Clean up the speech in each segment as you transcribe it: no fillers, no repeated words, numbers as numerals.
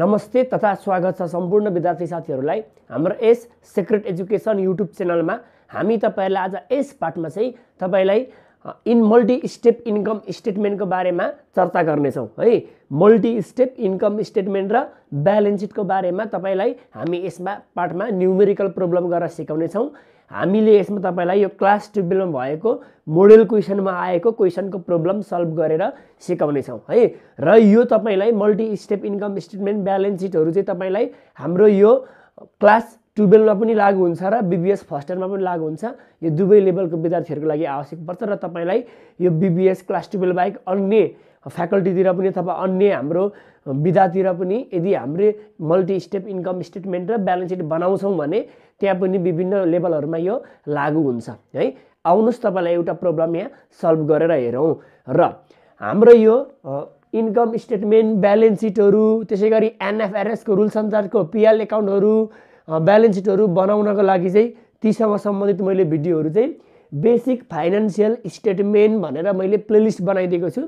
नमस्ते तथा स्वागत छ सम्पूर्ण विद्यार्थी साथीहरुलाई हाम्रो यस सिक्रेट एजुकेशन युट्युब च्यानलमा। हामी तपाईहरुलाई आज यस पाठमा चाहिँ तपाईलाई इन मल्टी स्टेप इन्कम स्टेटमेन्टको बारेमा चर्चा गर्ने छौं है। मल्टी स्टेप इन्कम स्टेटमेन्ट र ब्यालेन्स शीटको बारेमा तपाईलाई हामी यसमा पाठमा न्यूमेरिकल प्रब्लम गरेर सिकाउने छौं। हामीले यसमा तपाईलाई यो क्लास 12 मा भएको मोडेल क्वेशनमा आएको क्वेशनको प्रब्लम सल्भ गरेर सिकाउने छौं है। र यो तपाईलाई multi step income statement balance शीटहरु चाहिँ तपाईलाई हाम्रो यो क्लास 12 मा पनि लागू हुन्छ र बीबीएस फर्स्ट इयरमा पनि लागू हुन्छ। यो दुवै लेभलको विद्यार्थीहरुको लागि आवश्यक पर्छ र तपाईलाई यो बीबीएस क्लास 12 बाहेक अन्य फ्याकल्टीतिर पनि अथवा अन्य हाम्रो विधातिर पनि यदि हामीले मल्टी स्टेप इन्कम स्टेटमेन्ट र ब्यालेन्स शीट बनाउँछौं भने त्यहाँ पनि विभिन्न लेभलहरुमा यो लागू हुन्छ है। आउनुस तपाईलाई एउटा प्रब्लम यहाँ सल्भ गरेर हेरौं र हाम्रो यो इन्कम स्टेटमेन्ट ब्यालेन्स शीटहरु त्यसैगरी एनएफआरएस को रुल्स अनुसारको पीएल अकाउन्टहरु ब्यालेन्स शीटहरु बनाउनको लागि चाहिँ तीसँग सम्बन्धित मैले भिडियोहरु चाहिँ बेसिक फाइनान्शियल स्टेटमेन्ट भनेर मैले प्लेलिस्ट बनाइदिएको छु।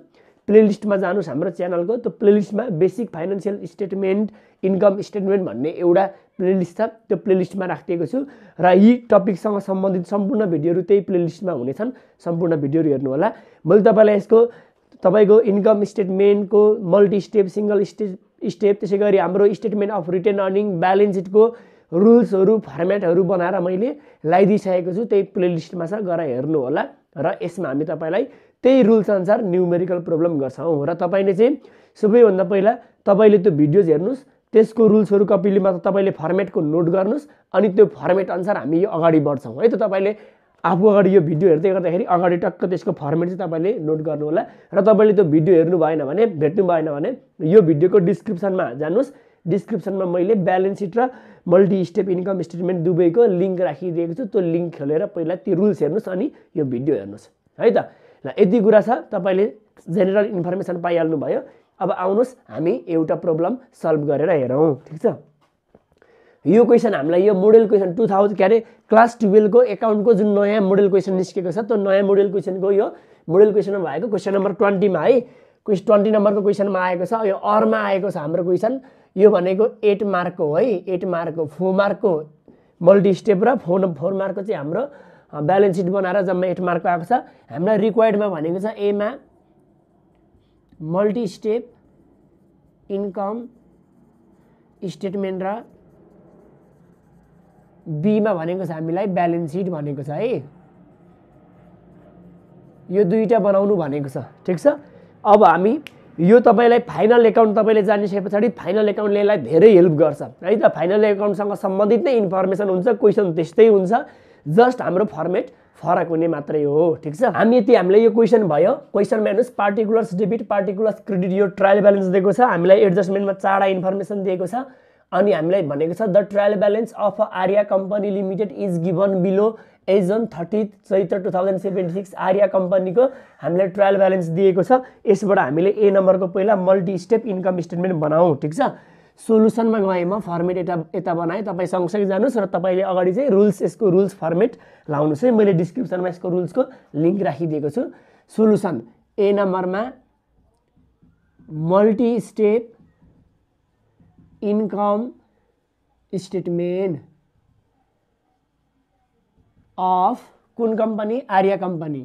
प्लेलिस्ट मा जानुस हाम्रो च्यानल को। त्यो प्लेलिस्ट मा basic financial statement income statement भन्ने एउटा प्लेलिस्ट छ। त्यो प्लेलिस्ट मा राखिएको छु र यी टपिक सँग सम्बन्धित सम्पूर्ण भिडियोहरु त्यही प्लेलिस्ट मा हुने छन्। सम्पूर्ण भिडियोहरु हेर्नु होला। मैले तपाईलाई यसको तपाईको इन्कम स्टेटमेन्ट को मल्टी स्टेप सिंगल स्टेप त्यसैगरी हाम्रो statement of retained earning balance sheet को रुल्सहरु फर्म्याटहरु बनाएर मैले लाइदिइसकेको छु। त्यही प्लेलिस्ट मा छ, गएर हेर्नु होला। र यसमा हामी तपाईलाई त्यही रुल्स अनुसार न्यूमेरिकल प्रब्लम गर्छौं र तपाईले चाहिँ सबैभन्दा पहिला तपाईले त्यो भिडियोज हेर्नुस, त्यसको रुल्सहरु कपिलीमा तपाईले फर्मेटको नोट गर्नुस अनि त्यो फर्मेट अनुसार हामी यो अगाडि बढ्छौं है। त तपाईले आफु अगाडि यो भिडियो हेर्दै गर्दाखेरि अगाडि टक्क त्यसको फर्मेट चाहिँ तपाईले नोट गर्नु होला र तपाईले त्यो भिडियो हेर्नु भएन भने भेट्नु भएन भने यो भिडियोको डिस्क्रिप्सनमा जानुस। डिस्क्रिप्सनमा मैले ब्यालेन्स शीट र मल्टी स्टेप इन्कम स्टेटमेन्ट दुबैको लिंक राखिदिएको छु। त्यो लिंक खोलेर पहिला ती रुल्स हेर्नुस अनि यो भिडियो हेर्नुस है। त यति कुरा छ, तपाईले जेनेरल इन्फर्मेसन पाइहाल्नु भयो। अब आउनुस हामी एउटा प्रब्लम सल्भ गरेर हेरौं, ठीक छ। यो क्वेशन हामीलाई यो मोडेल क्वेशन 2000 क्यारे क्लास 12 को एकाउन्ट को जुन नयाँ मोडेल क्वेशन निस्केको छ त्यो नयाँ मोडेल क्वेशन को यो मोडेल क्वेशन मा आएको क्वेशन नम्बर 20 मा है। क्वेशन 20 नम्बर को क्वेशन मा आएको छ। यो अर मा आएको छ हाम्रो क्वेशन। यो भनेको 8 मार्क को है। 8 मार्क को 4 मार्क को मल्टी स्टेप र 4 मार्क को चाहिँ हाम्रो ब्यालेन्स शीट बनाएर जम्मा 8 मार्क आएको छ। हामीलाई रिक्वायर्ड मा भनेको छ ए मा मल्टी स्टेप इन्कम स्टेटमेन्ट र बी मा भनेको छ हामीलाई ब्यालेन्स शीट भनेको छ है। यो दुईटा बनाउनु भनेको छ, ठीक छ। अब हामी यो तपाईलाई फाइनल एकाउन्ट तपाईले जानिसकेपछि फाइनल एकाउन्टलेलाई धेरै हेल्प गर्छ है। त फाइनल एकाउन्ट सँग सम्बन्धित नै इन्फर्मेसन हुन्छ, क्वेशन त्यस्तै हुन्छ, जस्ट हाम्रो फर्मेट फरक हुने मात्रै हो, ठीक छ। हामी यति हामीले यो क्वेशन भयो। क्वेशन मा हेर्नुस पार्टिकुलर्स डेबिट पार्टिकुलर्स क्रेडिट यो ट्रायल ब्यालेन्स दिएको छ हामीलाई। एडजस्टमेन्ट मा चाडा इन्फर्मेसन दिएको छ अनि हामीलाई भनेको छ the trial balance of Arya company limited is given below as on 30 चैत्र 2076। आर्या कम्पनीको हामीलाई ट्रायल ब्यालेन्स दिएको छ। यसबाट हामीले ए नम्बर को पहिला मल्टी स्टेप इन्कम स्टेटमेन्ट बनाऊ, ठीक छ। सोलुसन मा गए म फर्मेट एता बनाए। तपाई सँगसँगै जानुस र तपाईले अगाडि चाहिँ रुल्स यसको रुल्स फर्मेट लाउनुस है। मैले डिस्क्रिप्सन मा यसको रुल्स को लिंक राखिदिएको छु। सोलुसन ए नम्बर मा multi step income statement of कुन company Arya company,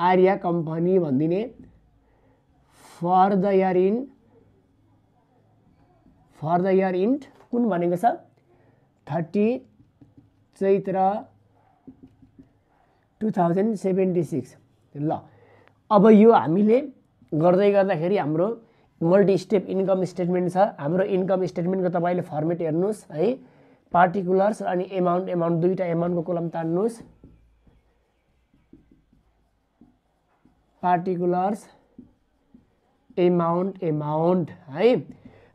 Arya company भन्दिने फर द इयर इन कुन भनेको छ 30 चैत्र 2076। ल अब यो हामीले गर्दै गर्दाखेरि हाम्रो मल्टी स्टेप इन्कम स्टेटमेन्ट छ। हाम्रो इन्कम स्टेटमेन्ट को तपाईले फर्मेट हेर्नुस है। पार्टिकुलर्स अनि अमाउन्ट दुईटा अमाउन्ट को कोलम तान्नुस। पार्टिकुलर्स अमाउन्ट है।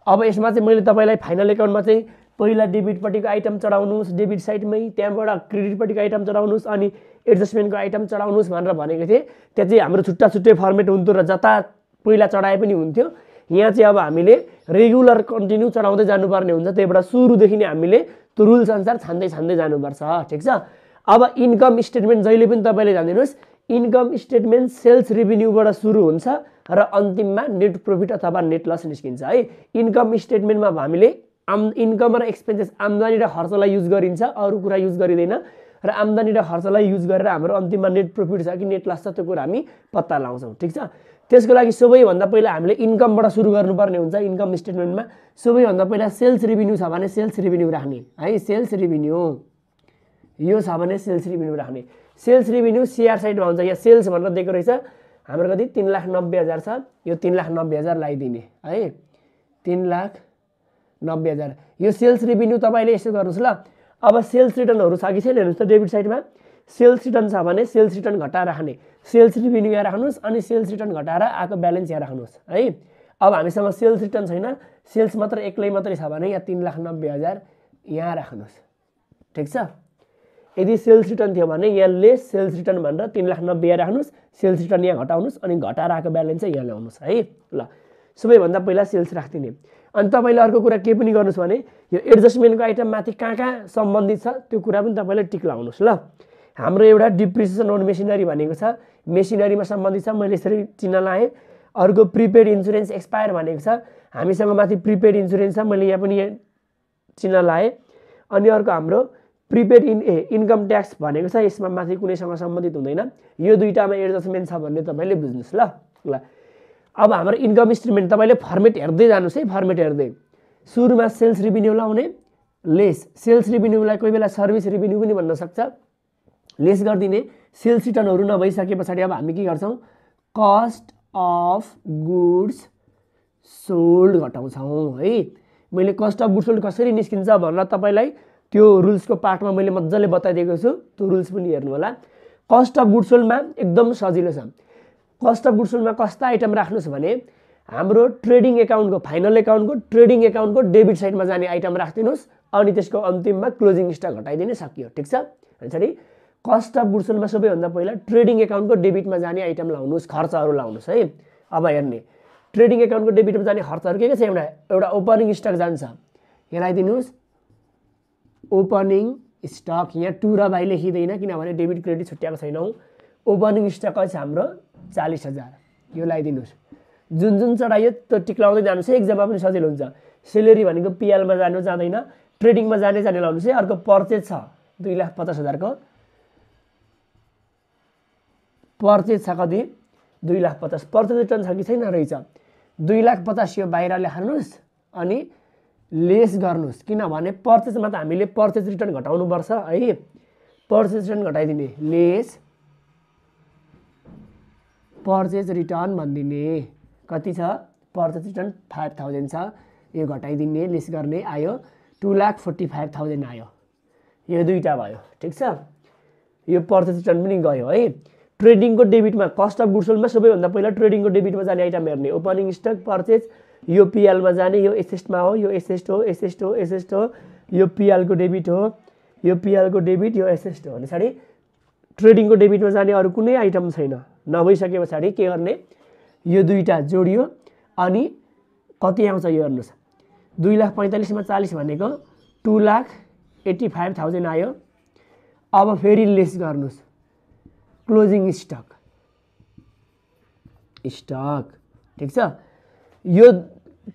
अब यसमा चाहिँ मैले तपाईलाई फाइनल एकाउन्टमा चाहिँ पहिला डेबिट पटिको आइटम चढाउनुस डेबिट साइडमै, त्यहाँबाट क्रेडिट पटिको आइटम चढाउनुस अनि एडजस्टमेन्ट को आइटम चढाउनुस भनेर भनेको थिए। त्यहाँ चाहिँ हाम्रो छुट्टा छुट्टै फर्मेट हुन्थ्यो र जता पहिला चढाए पनि हुन्थ्यो। यहाँ चाहिँ अब हामीले रेगुलर कन्टिन्यू चढाउँदै जानुपर्ने हुन्छ। त्यसबाट सुरुदेखि नै हामीले त्यो रुल्स अनुसार छान्दै जानुपर्छ, ठीक छ। अब इन्कम स्टेटमेन्ट जहिले पनि तपाईले जान्दिनुस इन्कम स्टेटमेन्ट सेल्स रेभिन्यूबाट सुरु हुन्छ र अन्तिममा नेट प्रॉफिट अथवा नेट लस निस्किन्छ है। इन्कम स्टेटमेन्टमा हामीले इन्कम र एक्सपेन्सेस आम्दानी र खर्चलाई युज गरिन्छ, अरु कुरा युज गरिदैन र आम्दानी र खर्चलाई युज गरेर हाम्रो अन्तिममा नेट प्रॉफिट छ कि नेट लस छ त्यो कुरा हामी पत्ता लगाउँछौं, ठीक छ। त्यसको लागि सबैभन्दा पहिला हामीले इन्कमबाट सुरु गर्नुपर्ने हुन्छ। इन्कम स्टेटमेन्टमा सबैभन्दा पहिला सेल्स रेभिन्यू छ भने सेल्स रेभिन्यू राख्ने है, सेल्स रेभिन्यू यो छ भने सेल्स रेभिन्यू राख्ने। सेल्स रेभिन्यू सीआर साइडमा हुन्छ, यहाँ सेल्स भनेर दिएको रहेछ। हाम्रो कति 3,90,000 छ, यो 3,90,000 लगाइदिने है, 3,90,000 यो सेल्स रेभिन्यू। तपाईले यसो गर्नुस् ल, अब सेल्स रिटर्नहरु छ कि छैन हेर्नुस् त डेबिट साइडमा। सेल्स रिटर्न छ भने सेल्स रिटर्न घटाएर राख्ने, सेल्स रेभिन्यू यहाँ राख्नुस् अनि सेल्स रिटर्न घटाएर आको ब्यालेन्स यहाँ राख्नुस् है। अब हामीसँग सेल्स रिटर्न छैन, सेल्स मात्र एक्लै मात्रै छ भने यहाँ 3,90,000 यहाँ राख्नुस्, ठीक छ। यदि सेल्स रिटर्न थियो भने यहाँ लेस सेल्स रिटर्न भनेर 3,90,000 यहाँ राख्नुस्, सेल्स रिटर्न यहाँ घटाउनुस् अनि घटाएर आको ब्यालेन्स चाहिँ यहाँ ल्याउनुस् है। ल सबैभन्दा पहिला सेल्स राख्दिने। अनि तपाईले अर्को कुरा के पनि गर्नुस् भने यो एडजस्टमेन्टको आइटम माथि कहाँ सम्बन्धित छ त्यो कुरा पनि तपाईले टिक लगाउनुस्। ल हाम्रो एउटा डिप्रिसिएसन अन मेसिनरी भनेको छ, मेसिनरीमा सम्बन्धित छ, मैले यसरी चिन्ह लाएँ। अर्को प्रिपेड इन्स्योरेन्स एक्सपायर भनेको छ, हामीसँग माथि प्रिपेड इन्स्योरेन्स छ, मैले यहाँ पनि चिन्ह लाएँ। अनि अर्को हाम्रो प्रिपेड इन्कम ट्याक्स भनेको छ, यसमा माथि कुनैसँग सम्बन्धित हुँदैन। यो दुईटामा एडजस्टमेन्ट छ भन्ने तपाईले बुझ्नुस् ल। ल अब हाम्रो इन्कम स्टेटमेन्ट तपाईले फर्मेट हेर्दै जानुस् है, फर्मेट हेर्दै सुरुमा सेल्स रेभिन्यू लाउने लेस, सेल्स रेभिन्यूलाई कोही बेला सर्भिस रेभिन्यू पनि भन्न सक्छ, लेस गरिदिने। सेल्स रिटर्नहरु नभइसके पछाडी अब हामी के गर्छौं, कस्ट अफ गुड्स सोल्ड घटाउँछौं है। मैले कस्ट अफ गुड्स सोल्ड कसरी निस्किन्छ भनेर तपाईलाई त्यो रुल्सको पार्टमा मैले मज्जाले बताइदिएको छु, त्यो रुल्स पनि हेर्नु होला। कस्ट अफ गुड्स सोल्डमा एकदम सजिलो छ। कस्ट अफ गुड्स सोल्डमा कस्ता आइटम राख्नुस् भने हाम्रो ट्रेडिङ एकाउन्टको फाइनल एकाउन्टको ट्रेडिङ एकाउन्टको डेबिट साइडमा जाने आइटम राखिदिनुस् अनि त्यसको अन्तिममा क्लोजिङ स्टक घटाइदिने सकियो, ठीक छ। त्यसरी कस्ट अफ गुड्स सोल्डमा सबैभन्दा पहिला ट्रेडिङ एकाउन्टको डेबिटमा जाने आइटम लाउनुस्, खर्चहरू लाउनुस् है। अब हेर्ने ट्रेडिङ एकाउन्टको डेबिटमा जाने खर्चहरू के छ, एउटा एउटा ओपनिङ स्टक जान्छ, यहाँ लगाइदिनुहोस् ओपनिङ स्टक। यहाँ टु र बाई लेखिँदैन किनभने डेबिट क्रेडिट छुट्याएको छैनौँ। ओपनिङ स्टक छ हाम्रो 40,000, यो लगाइदिनुहोस्। जुन जुन चढायो त्यो टिक्लाउँदै जानुहोस् है, एक्जाममा पनि सजिलो हुन्छ। सेलेरी भनेको पिएलमा जानु जाँदैन, ट्रेडिङमा जाने जाने लाउनुहोस् है। अर्को पर्चेज छ 2,50,000 को पर्चेज छ, कति 2,50,000। पर्चेज रिटर्न छ कि छैन रहेछ 2,50,000, यो बाहिर लेख्नुहोस् अनि लेस गर्नुहोस् किनभने पर्चेजमा त हामीले पर्चेज रिटर्न घटाउनुपर्छ है। पर्चेज रिटर्न घटाइदिने लेस पर्चेज रिटर्न भनिदिने, कति छ पर्चेज रिटर्न 5,000 छ, यो घटाइदिने लेस गर्ने आयो 2,45,000 आयो, यो दुईटा भयो, ठीक छ। यो पर्चेज रिटर्न पनि गयो है। ट्रेडिङको डेबिटमा कस्ट अफ गुड्स सोल्डमा सबैभन्दा पहिला ट्रेडिङको डेबिटमा जाने आइटम हेर्ने, ओपनिङ स्टक पर्चेज, यो पिएलमा जाने, यो एसेस्टमा हो, यो एसेस्ट हो, एसेस्ट हो, एसेस्ट हो, यो पिएलको डेबिट हो, यो पिएलको डेबिट, यो एसेस्ट हो। पछाडि ट्रेडिङको डेबिटमा जाने अरू कुनै आइटम छैन, नभइसके पछाडि के गर्ने, यो दुईटा जोडियो अनि कति आउँछ यो हेर्नुहोस्, 2,45,000 मा 40 भनेको 2,85,000 आयो। अब फेरि लेस गर्नुस् क्लोजिङ स्टक, ठीक छ। यो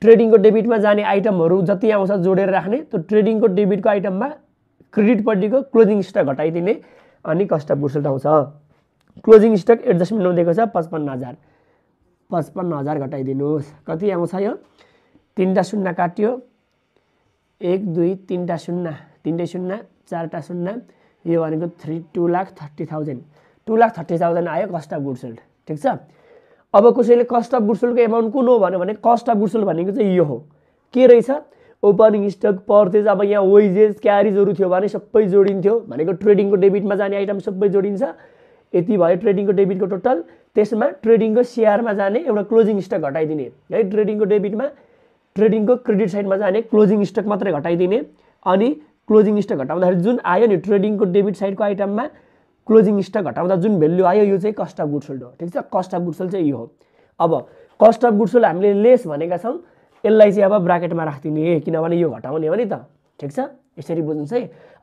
ट्रेडिङको डेबिटमा जाने आइटमहरू जति आउँछ जोडेर राख्ने, त्यो ट्रेडिङको डेबिटको आइटममा क्रेडिटपट्टिको क्लोजिङ स्टक घटाइदिने अनि कस्ट अफ गुड्स सोल्ड आउँछ। क्लोजिङ स्टक एडजस्टमेन्टमा दिएको छ 55,000, 55,000 घटाइदिनुहोस्, कति आउँछ यो तिनवटा शून्य काटियो, 1 2 3 शून्य, 3 शून्य 4 शून्य, यो भनेको 2,30,000, 2,30,000 आयो कस्ट अफ गुड्स सोल्ड, ठीक छ। अब कसैले कस्ट अफ गुड्स सोल्डको एमाउन्ट कुन हो भन्यो भने कस्ट अफ गुड्स सोल्ड भनेको चाहिँ यो हो, के रहेछ ओपनिङ स्टक पर्चेज। अब यहाँ वेजेस क्यारिजहरू थियो भने सबै जोडिन्थ्यो, भनेको ट्रेडिङको डेबिटमा जाने आइटम सबै जोडिन्छ। यति भयो ट्रेडिङको डेबिटको टोटल, त्यसमा ट्रेडिङको सेयरमा जाने एउटा क्लोजिङ स्टक घटाइदिने है। ट्रेडिङको डेबिटमा ट्रेडिङको क्रेडिट साइडमा जाने क्लोजिङ स्टक मात्रै घटाइदिने अनि क्लोजिङ स्टक घटाउँदाखेरि जुन आयो नि ट्रेडिङको डेबिट साइडको आइटममा क्लोजिङ स्टक घटाउँदा जुन भेल्यु आयो यो चाहिँ कस्ट अफ गुड्स सोल्ड हो, ठीक छ। कस्ट अफ गुड्स सोल्ड चाहिँ यो हो। अब कस्ट अफ गुड्स सोल्ड हामीले लेस भनेका छौँ, यसलाई चाहिँ अब ब्राकेटमा राखिदिने किनभने यो घटाउने हो नि त, ठीक छ। यसरी बुझ्नुहोस्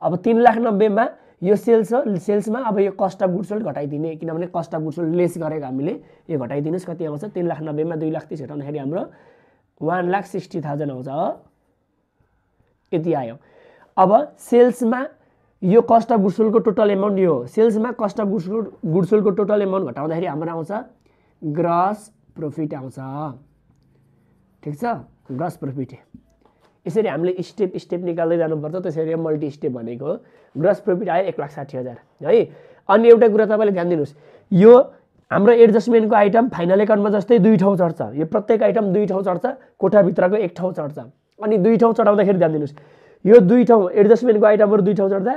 है। अब 3,90,000 मा यो सेल्स हो सेल्समा अब यो कस्ट अफ गुड सोल्ड घटाइदिने किनभने cost of good sold less गरेको हामीले यो घटाइदिनुस् कति आउँछ 3,90,000 मा 2,30,000 हेर्दाखेरि हाम्रो 1,60,000 आउँछ यति आयो। अब सेल्समा यो कस्ट अफ गुड सोल्डको टोटल अमाउन्ट यो हो सेल्समा कस्ट अफ गुड सोल्डको टोटल अमाउन्ट घटाउँदाखेरि हाम्रो आउँछ ग्रस प्रॉफिट आउँछ ठीक छ ग्रस प्रॉफिट यसरी हामीले स्टेप स्टेप निकाल्दै जानुपर्छ त्यसरी मल्टी स्टेप भनेको ग्रस प्रॉफिट आयो 1,60,000 है। अनि एउटा कुरा तपाईले ध्यान दिनुस् यो हाम्रो एडजस्टमेन्टको आइटम फाइनल अकाउन्टमा जस्तै दुई ठाउँ चढ्छ यो प्रत्येक आइटम दुई ठाउँ चढ्छ कोठा भित्रको एक ठाउँ चढ्छ अनि दुई ठाउँ चढाउँदाखेरि ध्यान दिनुस् यो दुई ठाउँ एडजस्टमेन्टको आइटमहरु दुई ठाउँ चढ्दा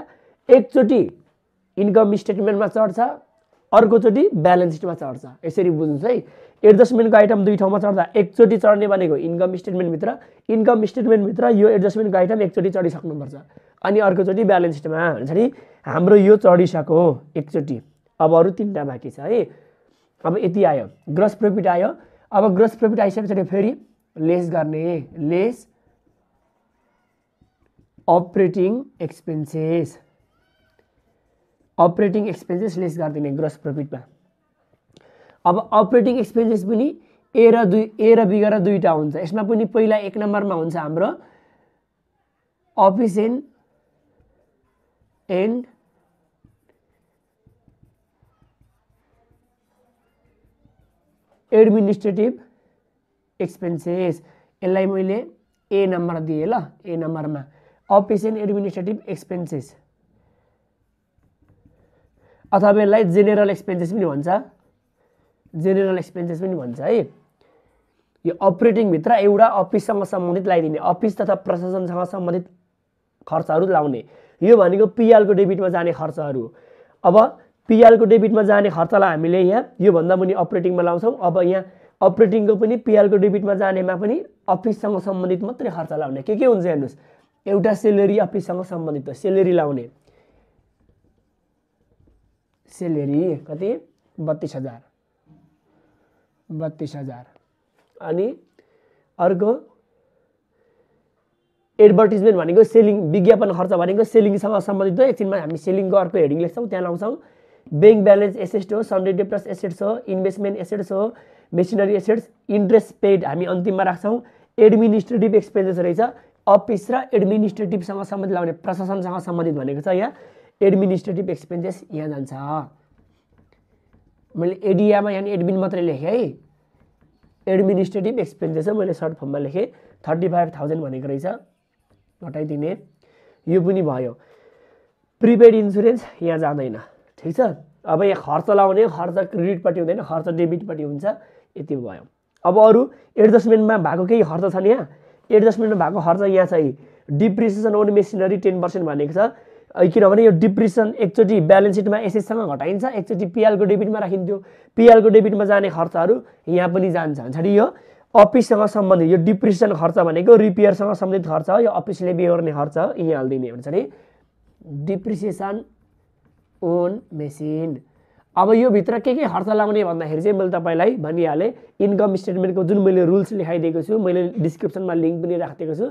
एकचोटी इन्कम स्टेटमेन्टमा चढ्छ अर्कोचोटी ब्यालेन्स सिटमा चढ्छ यसरी बुझ्नुस् है। एडजस्टमेन्टको आइटम दुई ठाउँमा चढ्दा एकचोटी चढ्ने भनेको इन्कम स्टेटमेन्ट भित्र यो एडजस्टमेन्टको आइटम एकचोटी चढिसक्नुपर्छ अनि अर्कोचोटी ब्यालेन्स सिटमा हुन्छ नि हाम्रो यो चढिसक्यो एकचोटी अब अरु तीनटा बाँकी छ है। अब यति आयो ग्रस प्रॉफिट आयो। अब ग्रस प्रॉफिट आइसकेपछि फेरि लेस गर्ने लेस अपरेटिङ एक्सपेन्सेस लेस गर्दिने ग्रस प्रॉफिटमा। अब अपरेटिङ एक्सपेन्सेस पनि ए र बी गरेर दुईटा हुन्छ यसमा पनि पहिला एक नम्बरमा हुन्छ हाम्रो अफिस एन्ड एडमिनिस्ट्रेटिभ एक्सपेन्सेस यसलाई मैले ए नम्बर दिए ल ए नम्बरमा अफिस एन्ड एडमिनिस्ट्रेटिभ एक्सपेन्सेस अथवा यसलाई जेनेरल एक्सपेन्सेस पनि भन्छ है। यो अपरेटिङ भित्र एउटा अफिससँग सम्बन्धित लाइदिने अफिस तथा प्रशासनसँग सम्बन्धित खर्चहरू लाउने यो भनेको पीएल को डेबिटमा जाने खर्चहरू। अब पीएल को डेबिटमा जाने खर्चलाई हामीले यहाँ यो भन्दा पनि अपरेटिङमा लाउँछौं। अब यहाँ अपरेटिङको पनि पीएल को डेबिटमा जानेमा पनि अफिससँग सम्बन्धित मात्रै खर्च लाउने के हुन्छ हेर्नुस् एउटा स्यालेरी अफिससँग सम्बन्धित स्यालेरी लाउने स्यालेरी कति 32,000 अनि अर्को एडभर्टाइजमेन्ट भनेको सेलिङ विज्ञापन खर्च भनेको सेलिङसँग सम्बन्धित एकछिनमा हामी सेलिङको अर्को हेडिङ लेख्छौं त्यहाँ लाउँछौं। बैंक ब्यालेन्स एसेट्स हो सन्डे डे प्लस एसेट्स हो इन्भेस्टमेन्ट एसेट्स हो मेसिनरी एसेट्स इन्ट्रेस्ट पेड हामी अन्तिममा राख्छौं। एडमिनिस्ट्रेटिभ एक्सपेन्सेस रहेछ अफिस र एडमिनिस्ट्रेटिभसँग सम्बन्धित लाउने प्रशासनसँग सम्बन्धित भनेको छ यहाँ एडमिनिस्ट्रेटिभ एक्सपेन्सेस यहाँ जान्छ। मैले एडिआमा यहाँ एडमिन मात्रै लेखेँ है एडमिनिस्ट्रेटिभ एक्सपेन्सेस मैले सर्ट फर्ममा लेखेँ 35,000 भनेको रहेछ घटाइदिने यो पनि भयो। प्रिपेड इन्सुरेन्स यहाँ जाँदैन ठीक छ। अब यहाँ खर्च लाउने खर्च क्रेडिटपट्टि हुँदैन खर्च डेबिटपट्टि हुन्छ यति भयो। अब अरू एडजस्टमेन्टमा भएको केही खर्च छन् यहाँ एडजस्टमेन्टमा भएको खर्च यहाँ छ डिप्रिसिएसन अन मेसिनरी 10% भनेको छ किनभने यो डिप्रिसिएसन एकचोटि ब्यालेन्स सिटमा एसेससँग घटाइन्छ एकचोटि पीएल को डेबिटमा राखिन्थ्यो पीएल को डेबिटमा जाने खर्चहरू यहाँ पनि जान्छ हुन्छ नि। यो अफिससँग सम्बन्धित यो डिप्रिसिएसन खर्च भनेको रिपेयरसँग सम्बन्धित खर्च हो यो अफिसले बेहोर्ने खर्च यहाँ हाल्दिने हुन्छ नि डिप्रिसिएसन ओन मेसिन। अब यो भित्र के खर्च लाउने भन्दाखेरि चाहिँ मैले तपाईलाई भनिहाले इन्कम स्टेटमेन्टको जुन मैले रुल्स लेखाइदिएको छु मैले डिस्क्रिप्सनमा लिंक पनि राखिदिएको छु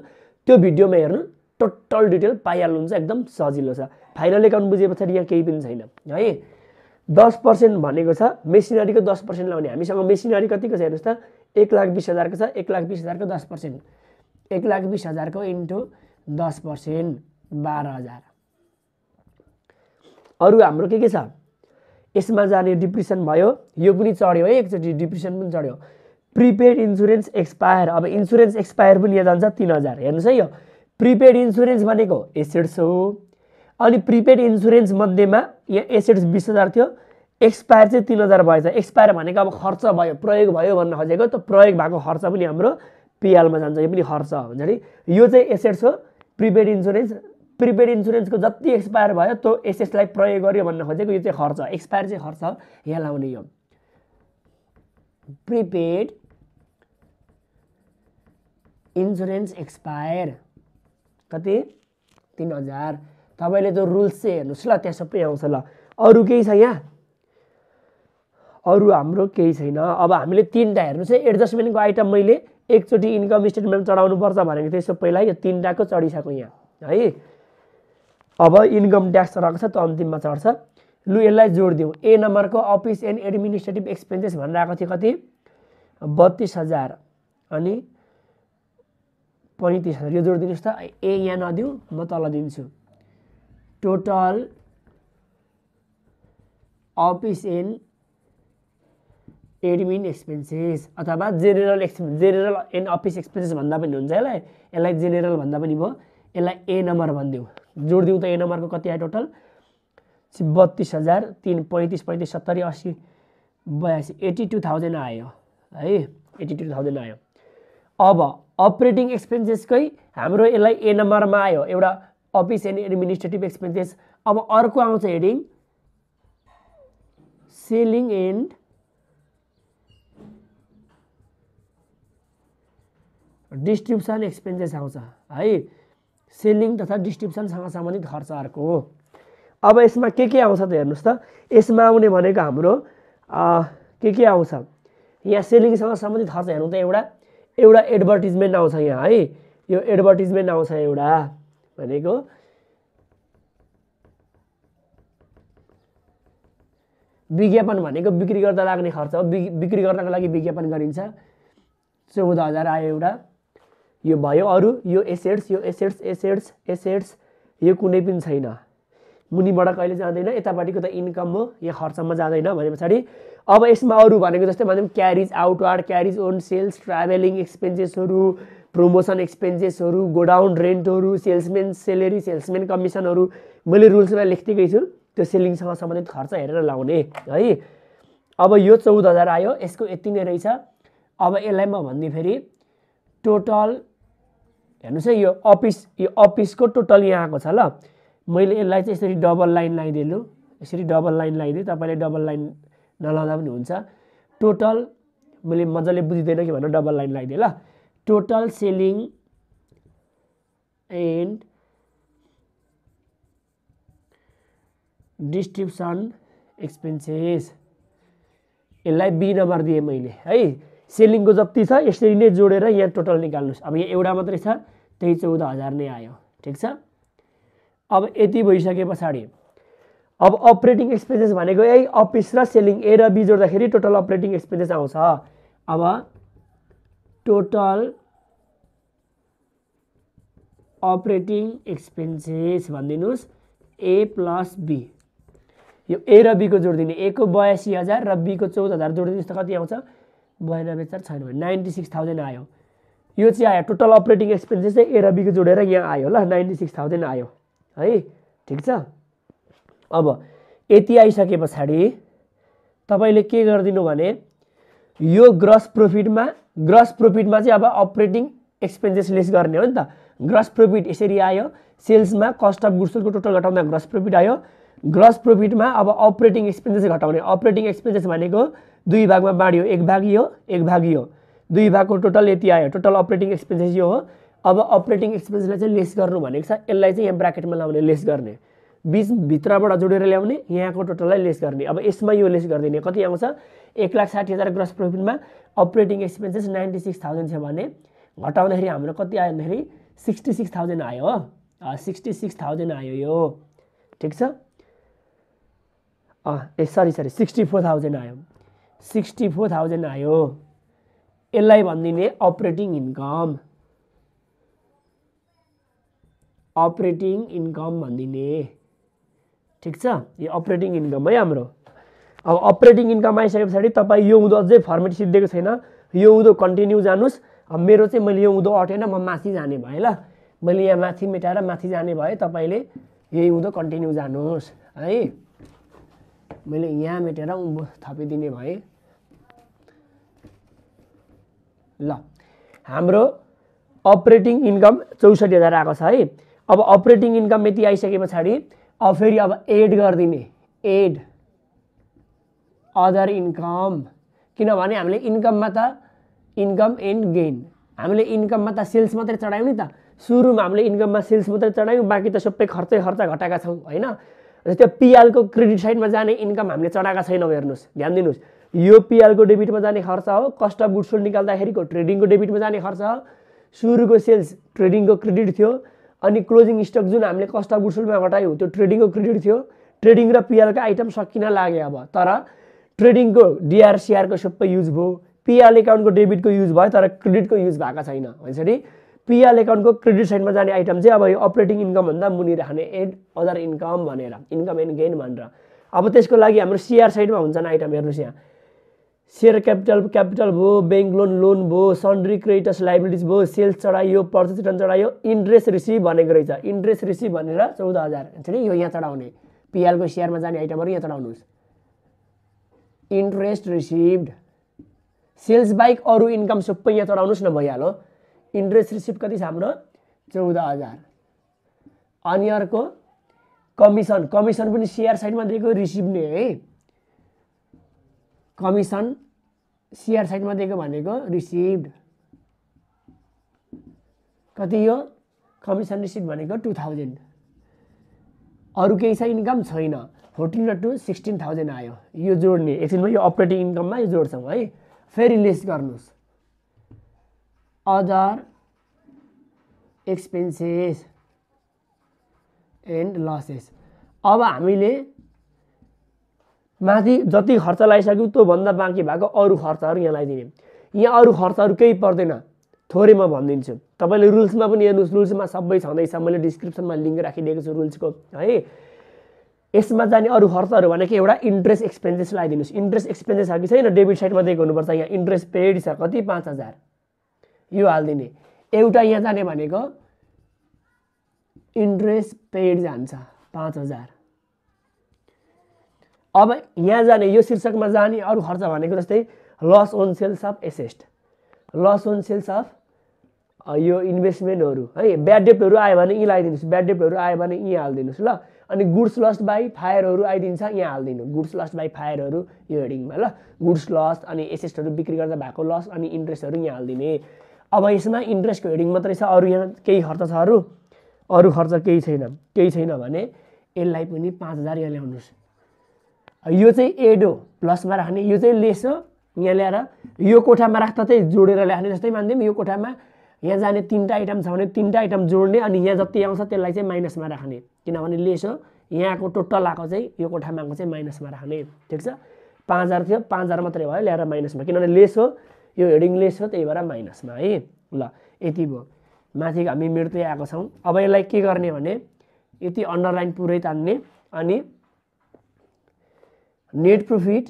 त्यो भिडियोमा हेर्नु टोटल डिटेल पाइहाल्नुहुन्छ एकदम सजिलो छ। फाइनल एकाउन्ट बुझेपछि यहाँ केही पनि छैन है। 10% भनेको छ मेसिनरीको 10% लाउने हामीसँग मेसिनरी कतिको छ हेर्नुस् त 1,20,000 को छ 1,20,000 को 10% 1,20,000 को इन्टु 10% 12,000। अरु हाम्रो के छ यसमा जाने डिप्रिसिएसन भयो यो पनि चढ्यो है एकचोटी डिप्रिसिएसन पनि चढ्यो। प्रिपेड इन्सुरेन्स एक्सपायर अब इन्सुरेन्स एक्सपायर पनि यहाँ जान्छ 3,000 हेर्नुस् है। यो प्रिपेड इन्सुरेन्स भनेको एसेट्स हो अनि प्रिपेड इन्सुरेन्स मध्येमा यहाँ एसेट्स 20,000 थियो एक्सपायर चाहिँ 3,000 भएछ। एक्सपायर भनेको अब खर्च भयो प्रयोग भयो भन्न खोजेको त प्रयोग भएको खर्च पनि हाम्रो पीएलमा जान्छ यो पनि खर्च हुन्छ नि यो चाहिँ एसेट्स हो। प्रिपेड इन्सुरेन्सको जति एक्सपायर भयो त्यो एसेट्सलाई प्रयोग गर्यो भन्न खोजेको यो चाहिँ खर्च एक्सपायर चाहिँ खर्च यहाँ लाउने यो प्रिपेड इन्सुरेन्स एक्सपायर कति 3,000। तपाईले त्यो रुल्स चाहिँ हेर्नुस् ल त्यहाँ सबै आउँछ ल। अरु केही छ यहाँ अरु हाम्रो केही छैन। अब हामीले तीनटा हेर्नुस् है एडजस्टमेन्टको आइटम मैले एकचोटी इन्कम स्टेटमेन्ट चढाउनु पर्छ भनेको थिएँ सो पहिला यो तीनटाको चढिसक्यो यहाँ है। अब इन्कम टैक्स रहेको छ त अन्तिममा चढ्छ। लु यसलाई जोड दिउँ। ए नम्बर को अफिस एन्ड एडमिनिस्ट्रेटिभ एक्सपेन्सेस भनिरहेको थियो कति 32000 अनि 35000 यो जोड दिनुस् त। ए यहाँ नदिउँ म तल दिन्छु total office and admin expenses अथवा जेनरल एन्ड अफिस एक्सपेन्सेस भन्दा पनि हुन्छ। यसलाई जेनरल भन्दा पनि भयो। यसलाई ए नम्बर भन्दिउँ जोड दिउँ त। ए नम्बर को कति आयो टोटल 32000 3 35 35 70 80 82 82000 आयो है 82000 आयो। अब अपरेटिङ एक्सपेन्सेसकै हाम्रो यसलाई ए नम्बरमा आयो एउटा अफिस एन्ड एडमिनिस्ट्रेटिभ एक्सपेन्सेस। अब अर्को आउँछ heading selling and distribution expenses आउँछ है। सेलिङ तथा डिस्ट्रिब्युसनसँग सम्बन्धित खर्च अर्को। अब यसमा के आउँछ त हेर्नुस् त। यसमा आउने भनेको हाम्रो के आउँछ यहाँ सेलिङसँग सम्बन्धित खर्च हेर्नु त एउटा एडभर्टाइजमेन्ट आउँछ यहाँ है। यो एडभर्टाइजमेन्ट आउँछ एउटा भनेको विज्ञापन भनेको बिक्री गर्दा लाग्ने खर्च हो। बिक्री गर्नको लागि विज्ञापन गरिन्छ 14000 आयो एउटा। यो भयो अरु यो एसेट्स यो कुनै पनि छैन मुनिबाट कहिले जाँदैन। यतापट्टिको त इन्कम हो या खर्चमा जाँदैन भने पछाडी। अब यसमा अरु भनेको जस्तै भन्दा carriage outward carriage on sales travelling एक्सपेन्सेसहरु प्रमोसन एक्सपेन्सेसहरु गोडाउन रेन्टहरु सेल्समेन सेलेरी सेल्समेन कमिसनहरु मैले रुल्समा लेख्दिकै छु त्यो सेलिङसँग सम्बन्धित खर्च हेरेर लाउने है। अब यो 14000 आयो यसको यति नै रहेछ। अब यसलाई म भन्दै फेरि टोटल हेर्नुस् है यो अफिसको टोटल यहाँ आएको छ ल। मैले यसलाई चाहिँ यसरी डबल लाइन लगाइदिएँ यसरी डबल लाइन लगाइदिएँ तपाईले डबल लाइन नलाउँदा पनि हुन्छ। टोटल मैले मजाले बुझ्दैन कि भनेर डबल लाइन लगाइदिएँ ल। Total selling and distribution expenses यसलाई बी नम्बर दिएँ मैले है। सेलिङ को जति छ यसरी नै जोडेर यहाँ टोटल निकाल्नुस्। अब यहाँ एउटा मात्रै छ त्यही 14000 नै आयो ठीक छ। अब यति भइसके पछाडी अब अपरेटिङ एक्सपेन्सेस भनेको यही अफिस र सेलिङ ए र बी जोड्दाखेरि टोटल अपरेटिङ एक्सपेन्सेस आउँछ। अब टोटल अपरेटिङ एक्सपेन्सेस भन्दिनुस् ए प्लस बी। यो ए र बी को जोडिदिने ए को 82000 र बी को 14000 जोडिदिनुस् त कति आउँछ 96000 आयो। यो चाहिँ आयो टोटल अपरेटिङ एक्सपेन्सेस चाहिँ ए र बी को जोडेर यहाँ आयो ल 96000 आयो है ठीक छ। अब यति आइसके पछाडी तपाईले के गर्दिनु भने यो ग्रस प्रोफिटमा चाहिँ अब अपरेटिङ एक्सपेन्सेस लेस गर्ने हो नि त। ग्रस प्रोफिट यसरी आयो सेल्समा कस्ट अफ गुड्स सोल्डको टोटल घटाउँदा ग्रस प्रोफिट आयो। ग्रस प्रोफिटमा अब अपरेटिङ एक्सपेन्सेस घटाउने। अपरेटिङ एक्सपेन्सेस भनेको दुई भागमा बाँडियो एक भाग यो दुई भागको टोटल यति आयो। टोटल अपरेटिङ एक्सपेन्सेस यो हो। अब अपरेटिङ एक्सपेन्सेसलाई चाहिँ लेस गर्नु भनेको छ यसलाई चाहिँ यहाँ ब्राकेटमा लाउने लेस गर्ने बीच भित्रबाट जोडेर ल्याउने यहाँको टोटललाई लेस गर्ने। अब यसमा यो लेस गरिदिने कति आउँछ 160000 ग्रस प्रोफिटमा अपरेटिङ एक्सपेन्सेस 96000 छ भने घटाउँदाखेरि हाम्रो कति आयो भन्दाखेरि 66000 आयो हो 66000 आयो यो ठीक छ। सरी 64000 आयो 64000 आयो। यसलाई भन्दिने अपरेटिङ इन्कम भन्दिने ठीक छ। यो अपरेटिङ इन्कम है हाम्रो। अब अपरेटिङ इन्कम आइसके पछाडी तपाईँ यो उँधो अझै फर्मेट सिद्धिएको छैन यो उँधो कन्टिन्यू जानुस्। अब मेरो चाहिँ मैले यो उँधो अटेन म माथि जाने भएँ ल। मैले यहाँ माथि मेटाएर माथि जाने भए तपाईँले यही उँधो कन्टिन्यू जानुस् है। मैले यहाँ मेटेर उँभो थपिदिने भएँ ल। हाम्रो अपरेटिङ इन्कम 64000 आएको छ है। अब अपरेटिङ इन्कम यति आइसके पछाडि अब फेरि अब एड गरिदिने एड अदर इन्कम किनभने हामीले इन्कममा त इन्कम एन्ड गेन हामीले इन्कममा त सेल्स मात्रै चढायौँ नि त। सुरुमा हामीले इन्कममा सेल्स मात्रै चढायौँ बाँकी त सबै खर्च घटाएका छौँ होइन। जस्तै पीएलको क्रेडिट साइडमा जाने इन्कम हामीले चढाएका छैनौँ हेर्नुहोस् ध्यान दिनुहोस्। यो पीएलको डेबिटमा जाने खर्च हो। कस्ट अफ गुड्स सोल्ड निकाल्दाखेरिको ट्रेडिङको डेबिटमा जाने खर्च हो। सुरुको सेल्स ट्रेडिङको क्रेडिट थियो अनि क्लोजिङ स्टक जुन हामीले कस्ट अफ गुड्स सोल्ड मा घटायौ त्यो ट्रेडिङ को क्रेडिट थियो ट्रेडिङ र पीआर का आइटम सकिन लाग्यो अब तर ट्रेडिङ को डीआर सीआर को सबै युज भो पीआर अकाउन्ट को डेबिट को युज भयो तर क्रेडिट को युज भएको छैन भनेपछि पीआर अकाउन्ट को क्रेडिट साइड मा जाने आइटम चाहिँ अब यो अपरेटिङ इन्कम भन्दा मुनि राख्ने एड अदर इन्कम भनेर इन्कम एन्ड गेन भनेर अब त्यसको लागि हाम्रो सीआर साइड मा हुन्छ नि आइटम हेर्नुस् यहाँ शेयर क्यापिटल क्यापिटल भो बैंक लोन लोन भो सन्ड्री क्रेडिटर्स लायबिलिटीज भो सेल्स चढायो पर्चेस रिटर्न चढायो इन्ट्रेस्ट रिसिभ भनेको रहेछ इन्ट्रेस्ट रिसिभ भनेर 14000 यसरी यो यहाँ चढाउने पीएल को शेयर मा जाने आइटमहरु यहाँ चढाउनुस् इन्ट्रेस्ट रिसिभ्ड सेल्स बाइक अरु इन्कम सबै यहाँ चढाउनुस् न भइहाल्यो इन्ट्रेस्ट रिसिभ कति छ हाम्रो 14000 अनि अर्को कमिसन कमिसन पनि शेयर साइडमा दिएको रिसिभ नै है कमिसन शेयर साइडमा दिएको भनेको रिसिभ्ड कति हो कमिसन रिसिभ भनेको 2000 अरु केही छ इन्कम छैन 14 र 16000 आयो यो जोड्ने एकछिनमा यो अपरेटिङ इन्कम मा यो जोड्छौ है फेरि लेस गर्नुस् अदर एक्सपेन्सेस एन्ड लसेस अब हामीले माथि जति खर्च लागिसक्यो त्यो भन्दा बाँकी भएको अरु खर्चहरु यहाँ लाइदिने यहाँ अरु खर्चहरु केही पर्दैन थोरै म भन्दिन्छु तपाईले रुल्स मा पनि हेर्नुस् रुल्स मा सबै छँदैछ मैले डिस्क्रिप्सन मा लिंक राखिदिएको छु रुल्स को है यसमा जाने अरु खर्चहरु भनेको एउटा इन्ट्रेस्ट एक्सपेन्सेस लाइदिनुस् इन्ट्रेस्ट एक्सपेन्सेस छ कि छैन डेबिट साइड मा दिएको हुनुपर्छ यहाँ इन्ट्रेस्ट पेड छ कति 5000 यो हालदिने एउटा यहाँ जाने भनेको इन्ट्रेस्ट पेड जान्छ 5000 अब यहाँ जाने यो शीर्षकमा जाने अरु खर्च भनेको जस्तै loss on sales of asset loss on sales of यो इन्भेस्टमेन्टहरु है ब्याड डेटहरु आयो भने यी लाइदिनुस् ब्याड डेटहरु आयो भने यी हालदिनुस् ल अनि गुड्स लस्ट बाइ फायरहरु आइदिन्छ यहाँ हालदिनु गुड्स लस्ट बाइ फायरहरु यो हेडिङमा ल गुड्स लस्ट अनि एसेटहरु बिक्री गर्दा भएको लस अनि इन्ट्रेस्टहरु यहाँ हालदिने अब यसमा इन्ट्रेस्टको हेडिङ मात्रै छ अरु यहाँ केही खर्च छ अरु खर्च केही छैन भने यसलाई पनि 5000 यहाँ ल्याउनुस् यो चाहिँ एड हो प्लस मा राख्ने यो चाहिँ लेस हो यहाँ ल्याएर यो कोठामा राख्दा चाहिँ जोडेर राख्ने जस्तै मान्दिम यो कोठामा यहाँ जाने तीनटा आइटम छ भने तीनटा आइटम जोड्ने अनि यहाँ जति आउँछ त्यसलाई चाहिँ माइनस मा राख्ने किनभने लेस हो यहाँको टोटल आको चाहिँ यो कोठामाको चाहिँ माइनस मा राख्ने ठीक छ 5000 थियो 5000 मात्रै भयो ल्याएर माइनस मा किनभने लेस हो यो हेडिङ लेस हो त्यही भएर माइनस मा है ल यति भो माथि हामी मिर्दै आएको छौं अब यसलाई के गर्ने भने यति अन्डरलाइन पुरै तान्ने अनि नेट प्रॉफिट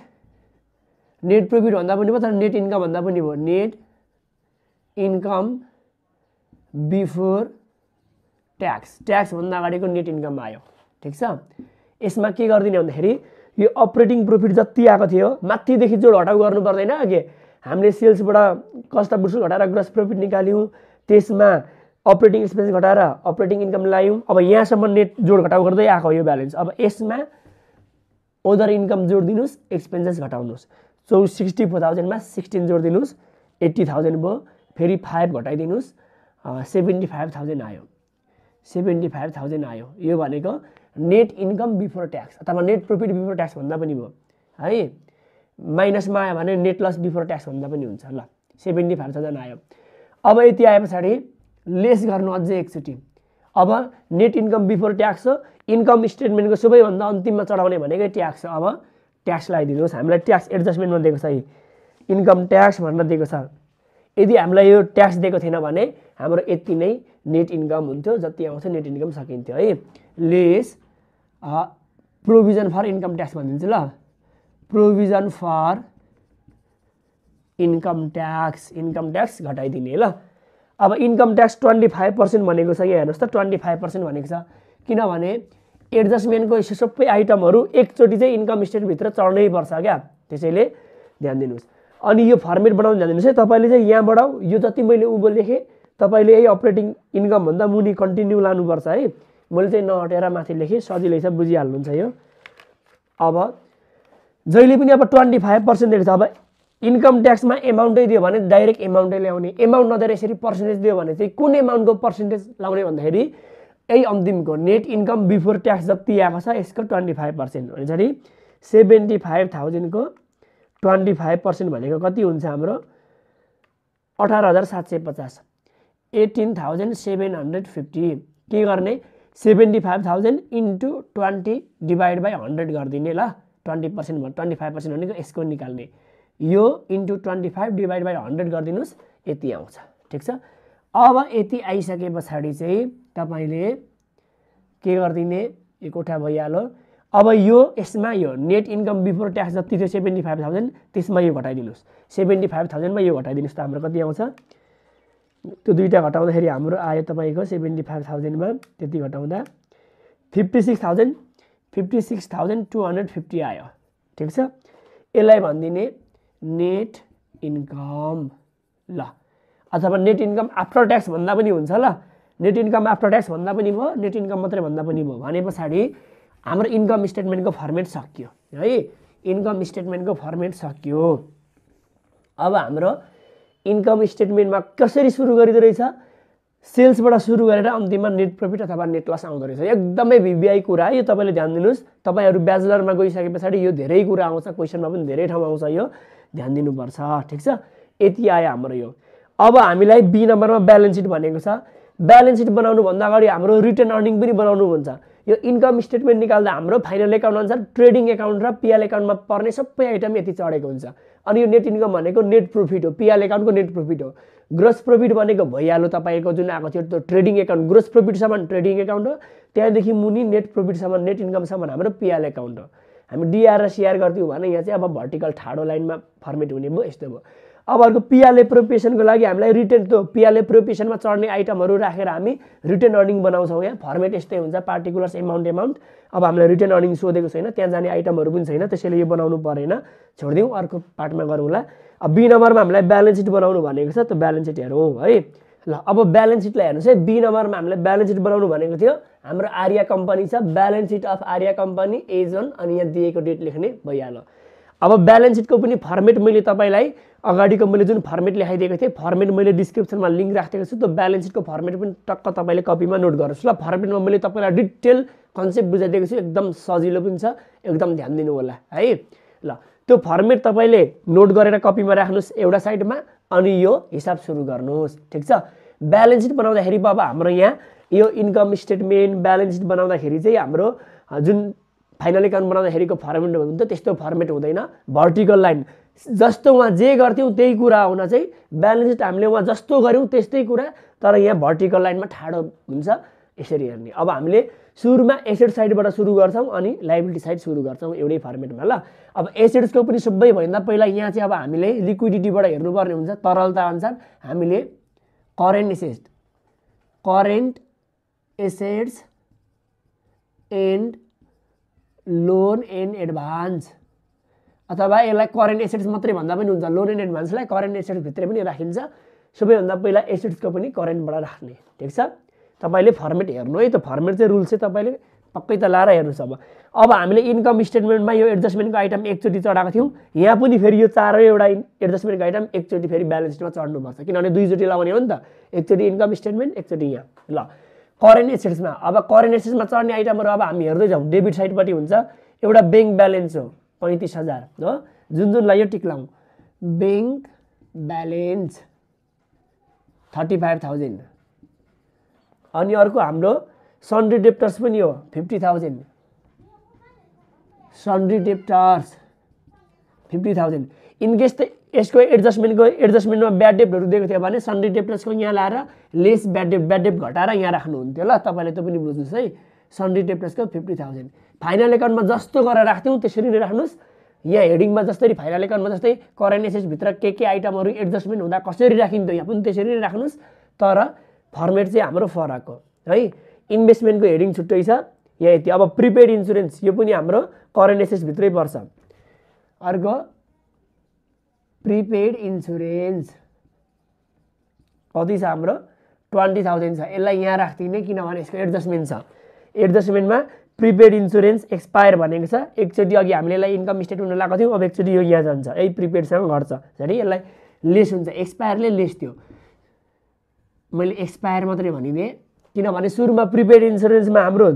भन्दा पनि हो तर नेट इन्कम भन्दा पनि हो net income before tax tax भन्दा अगाडिको नेट इन्कम आयो ठीक छ यसमा के गर्दिने भन्दाखेरि यो अपरेटिङ प्रॉफिट जति आको थियो माथि देखि जोड हटाउ गर्नु पर्दैन के हामीले सेल्स बाट कस्ट अफ गुड्स घटाएर ग्रस प्रॉफिट निकाल्यौ त्यसमा अपरेटिङ एक्सपेन्स घटाएर अपरेटिङ इन्कम ल्यायौ अब यहाँ सम्म नेट जोड घटाउ गर्दै आको यो ब्यालेन्स अब यसमा अदर इन्कम जोड दिनुस् एक्सपेन्सेस घटाउनुस् 64000 मा 16 जोड दिनुस् 80000 भयो फेरि 5 घटाइ दिनुस् 75000 आयो 75000 आयो यो भनेको नेट इन्कम बिफोर ट्याक्स अथवा नेट प्रॉफिट बिफोर ट्याक्स भन्दा पनि भयो है माइनस मा आयो भने नेट लस बिफोर ट्याक्स भन्दा पनि हुन्छ ल 75000 आयो अब यति आएपछि लेस गर्नु अझै एकचोटी अब नेट इन्कम बिफोर ट्याक्स हो इन्कम स्टेटमेन्ट को सबैभन्दा अन्तिममा चढाउने भनेकै ट्याक्स हो अब ट्याक्स लाइदिनुस् हामीलाई ट्याक्स एडजस्टमेन्ट मा दिएको छ इन्कम ट्याक्स भनेर दिएको छ यदि हामीलाई यो ट्याक्स दिएको थिएन भने हाम्रो यति नै नेट इन्कम हुन्थ्यो जति आउँछ नेट इन्कम सकिन्थ्यो है less provision for income tax भन्दिन्छु ल प्रोभिजन फर इन्कम ट्याक्स घटाइदिने ल अब इन्कम ट्याक्स 25% भनेको छ यहाँ हेर्नुस् त 25% भनेको छ किनभने एडजस्टमेन्ट को सबै आइटमहरु एकचोटी चाहिँ इन्कम स्टेट भित्र चढ्नै पर्छ क्या त्यसैले ध्यान दिनुस् अनि यो फर्मेट बनाउन ध्यान दिनुस् है तपाईले चाहिँ यहाँ बढाउ यो जति मैले उबो लेखे तपाईले यही अपरेटिङ इन्कम भन्दा मुनि कन्टिन्यू लानु पर्छ है मैले चाहिँ नहटेर माथि लेखे सजिलै छ बुझिहाल्नुहुन्छ यो अब जहिले पनि अब 25% देख्छ अब इन्कम ट्याक्स मा अमाउन्ट दियो भने डाइरेक्ट अमाउन्ट ल्याउने अमाउन्ट नदेर यसरी पर्सेन्टेज दियो भने चाहिँ कुन अमाउन्ट को पर्सेन्टेज लाउने भन्दाखेरि यही अन्तिम को नेट इन्कम बिफोर ट्याक्स जति आको छ यसको 25% भनेपछि 75000 को 25% भनेको कति हुन्छ हाम्रो 18750 18750 के गर्ने 75000 into 20 डिवाइड बाय 100 गर्दिने ल 20% भन्नु 25% भनेको यसको निकाल्ने यो into 25 डिवाइड बाय 100 गर्दिनुस यति आउँछ ठीक छ। अब यति आइसकेपछि चाहिँ तपाईले के गर्दिने एकोठा भइहालो। अब यो यसमा यो नेट इन्कम बिफोर ट्याक्स जति थियो 75000 त्यसमा यो घटाइदिनुस 75000 मा यो घटाइदिनुस त हाम्रो कति आउँछ त्यो दुईटा घटाउँदाखेरि हाम्रो आयो तपाईको 75000 मा त्यति घटाउँदा 56250 आयो ठीक छ। यसलाई भन्दिने नेट इन्कम ल अथवा नेट इन्कम आफ्टर ट्याक्स भन्दा पनि हुन्छ ल नेट इन्कम आफ्टर ट्याक्स भन्दा पनि भयो नेट इन्कम मात्र भन्दा पनि भयो भनेपछि हाम्रो इन्कम स्टेटमेन्टको फर्मेट सकियो है इन्कम स्टेटमेन्टको फर्मेट सकियो। अब हाम्रो इन्कम स्टेटमेन्टमा कसरी सुरु गरिदो रहेछ सेल्सबाट सुरु गरेर अन्तिममा नेट प्रॉफिट अथवा नेट लस आउँदो रहेछ एकदमै भिभिआई कुरा यो तपाईले ध्यान दिनुस्। तपाईहरु ब्याचलरमा गइसकेपछि यो धेरै कुरा आउँछ क्वेशनमा पनि धेरै ठाउँ आउँछ यो ध्यान दिनुपर्छ ठीक छ। यति आयो हाम्रो यो। अब हामीलाई बी नम्बरमा ब्यालेन्स शीट भनेको छ। ब्यालेन्स शीट बनाउनु भन्दा अगाडि हाम्रो रिटेन अर्निङ पनि बनाउनु हुन्छ। यो इन्कम स्टेटमेन्ट निकाल्दा हाम्रो फाइनल एकाउन्ट अनुसार ट्रेडिङ एकाउन्ट र पीएल एकाउन्टमा पर्ने सबै आइटम यति चढेको हुन्छ अनि यो नेट इन्कम भनेको नेट प्रॉफिट हो पीएल एकाउन्टको नेट प्रॉफिट हो। ग्रस प्रॉफिट भनेको भइहाल्यो तपाईको जुन आको थियो त्यो ट्रेडिङ एकाउन्ट ग्रस प्रॉफिट सम्म ट्रेडिङ एकाउन्ट हो त्यसदेखि मुनि नेट प्रॉफिट सम्म नेट इन्कम सम्म हाम्रो पीएल एकाउन्ट हो। हामी डीआर र सीआर गर्दियौ भने यहाँ चाहिँ अब भर्टिकल ठाडो लाइनमा फर्मेट हुने भयो यस्तो भयो। अब अर्को पीएल एप्रोप्रिएसनको लागि हामीलाई रिटेन त्यो पीएल एप्रोप्रिएसनमा चढ्ने आइटमहरु राखेर हामी रिटेन अर्निङ बनाउँछौं। यहाँ फर्मेट यस्तै हुन्छ पार्टिकुलर्स अमाउन्ट अमाउन्ट अब हामीलाई रिटेन अर्निङ सोधेको छैन त्यहाँ जाने आइटमहरु पनि छैन त्यसैले यो बनाउनु परेन छोड्दियौ अर्को पार्टमा गरौँला। अब बी नम्बरमा हामीलाई ब्यालेन्स शीट बनाउनु भनेको छ त ब्यालेन्स शीट हेरौँ है ल। अब ब्यालेन्स शीटलाई हेर्नुस् है बी नम्बरमा हामीलाई ब्यालेन्स शीट बनाउनु भनेको थियो। हाम्रो आर्या कम्पनी छ balance sheet of Arya company एजन अनि यहाँ दिएको डेट लेख्ने भइहाल्यो। अब ब्यालेन्स शीटको पनि फर्मेट मैले तपाईलाई अगाडिको मैले जुन फर्मेट लेखाइदिएको थिए फर्मेट मैले डिस्क्रिप्सनमा लिंक राखेको छु त्यो ब्यालेन्स शीटको फर्मेट पनि टक्क तपाईले कपीमा नोट गर्नुस् ल। फर्मेटमा मैले तपाईलाई डिटेल कन्सेप्ट बुझाइदिएको छु एकदम सजिलो पनि छ एकदम ध्यान दिनु होला है ल। त्यो फर्मेट तपाईले नोट गरेर कपीमा राख्नुस् एउटा साइडमा अनि यो हिसाब सुरु गर्नुस् ठीक छ। ब्यालेन्स शीट बनाउँदाखेरि अब हाम्रो यहाँ यो इन्कम स्टेटमेन्ट ब्यालेन्स शीट बनाउँदाखेरि चाहिँ हाम्रो जुन फाइनल एकाउन्ट बनाउँदाखेरिको फर्मेट हुन्छ त्यस्तो फर्मेट हुँदैन भर्टिकल लाइन जस्तो वहाँ जे गर्थ्यौ त्यही कुरा हुन चाहिँ ब्यालेन्स शीट हामीले वहाँ जस्तो गर्यौं त्यस्तै कुरा तर यहाँ भर्टिकल लाइनमा ठाडो हुन्छ यसरी हेर्ने। अब हामीले सुरुमा एसेट साइडबाट सुरु गर्छौं अनि लायबिलिटी साइड सुरु गर्छौं एउटै फर्मेटमा ल। अब एसेट्सको पनि सबैभन्दा पहिला यहाँ चाहिँ अब हामीले लिक्विडिटीबाट हेर्नुपर्ने हुन्छ तरलता अनुसार हामीले current assets and loan and advance अथवा यसलाई करेन्ट एसेट्स मात्रै भन्दा पनि हुन्छ लोन एन्ड एडभान्सलाई करेन्ट एसेट्स भित्रै पनि राखिन्छ। सबैभन्दा पहिला एसेट्सको पनि करेन्टबाट राख्ने ठीक छ। तपाईले फर्मेट हेर्नु है त फर्मेट चाहिँ रुल चाहिँ तपाईले पक्कै त लाएर हेर्नुस्। अब हामीले इन्कम स्टेटमेन्टमा यो एडजस्टमेन्टको आइटम एकचोटि चढाएको थियौं यहाँ पनि फेरि यो चारैवटा एडजस्टमेन्टको आइटम एकचोटि फेरि ब्यालेन्स शीटमा चढ्नुपर्छ किनभने दुईचोटि लगाउने हो नि त एकचोटि इन्कम स्टेटमेन्ट एकचोटि यहाँ ल करेन्ट एसेट्समा। अब करेन्ट एसेट्समा चढ्ने आइटमहरु अब हामी हेर्दै जाउँ डेबिट साइडपट्टि हुन्छ एउटा बैंक ब्यालेन्स हो 35000 हो जुन यो टिक लाऊँ बैंक ब्यालेन्स 35000 अनि अर्को हाम्रो सन्ड्री डेप्टर्स पनि हो 50000 सन्ड्री डेप्टर्स 50000 इनकेस त यसको एडजस्टमेन्टमा ब्याड डेप्टहरु दिएको थियो भने सन्ड्री डेप्टर्सको यहाँ लाएर लेस ब्याड डेप्ट घटाएर यहाँ राख्नुहुन्थ्यो ल। तपाईले त्यो पनि बुझ्नुस् है सन्ड्री डेप्टर्सको 50000 फाइनल एकाउन्टमा जस्तो गरेर राख्थ्यौं त्यसरी नै राख्नुस्। यहाँ हेडिङमा जस्तै फाइनल एकाउन्टमा जस्तै करेन्ट एसेट्स भित्र के आइटमहरु एडजस्टमेन्ट हुँदा कसरी राखिन्छ यहाँ पनि त्यसरी नै राख्नुस् तर फर्मेट चाहिँ हाम्रो फरक हो है। इन्भेस्टमेन्टको हेडिङ छुट्टै छ यहाँ यति। अब प्रिपेड इन्स्योरेन्स यो पनि हाम्रो करेन्ट एसेट्स भित्रै पर्छ। अर्को प्रिपेड इन्स्योरेन्स कति छ हाम्रो 20000 छ यसलाई यहाँ राख्दिने किनभने यसको एडजस्टमेन्ट छ। एडजस्टमेन्टमा प्रिपेड इन्स्योरेन्स एक्सपायर भनेको छ एकचोटि अघि हामीले यसलाई इन्कम स्टेटमेन्टमा लगाएको थियौं अब एकचोटि यो यहाँ जान्छ यही प्रिपेडसँग घट्छ है यसलाई लेस हुन्छ एक्सपायरले लेस थियो मैले एक्सपायर मात्रै भनिदिएँ किनभने सुरुमा प्रिपेड इन्स्योरेन्समा हाम्रो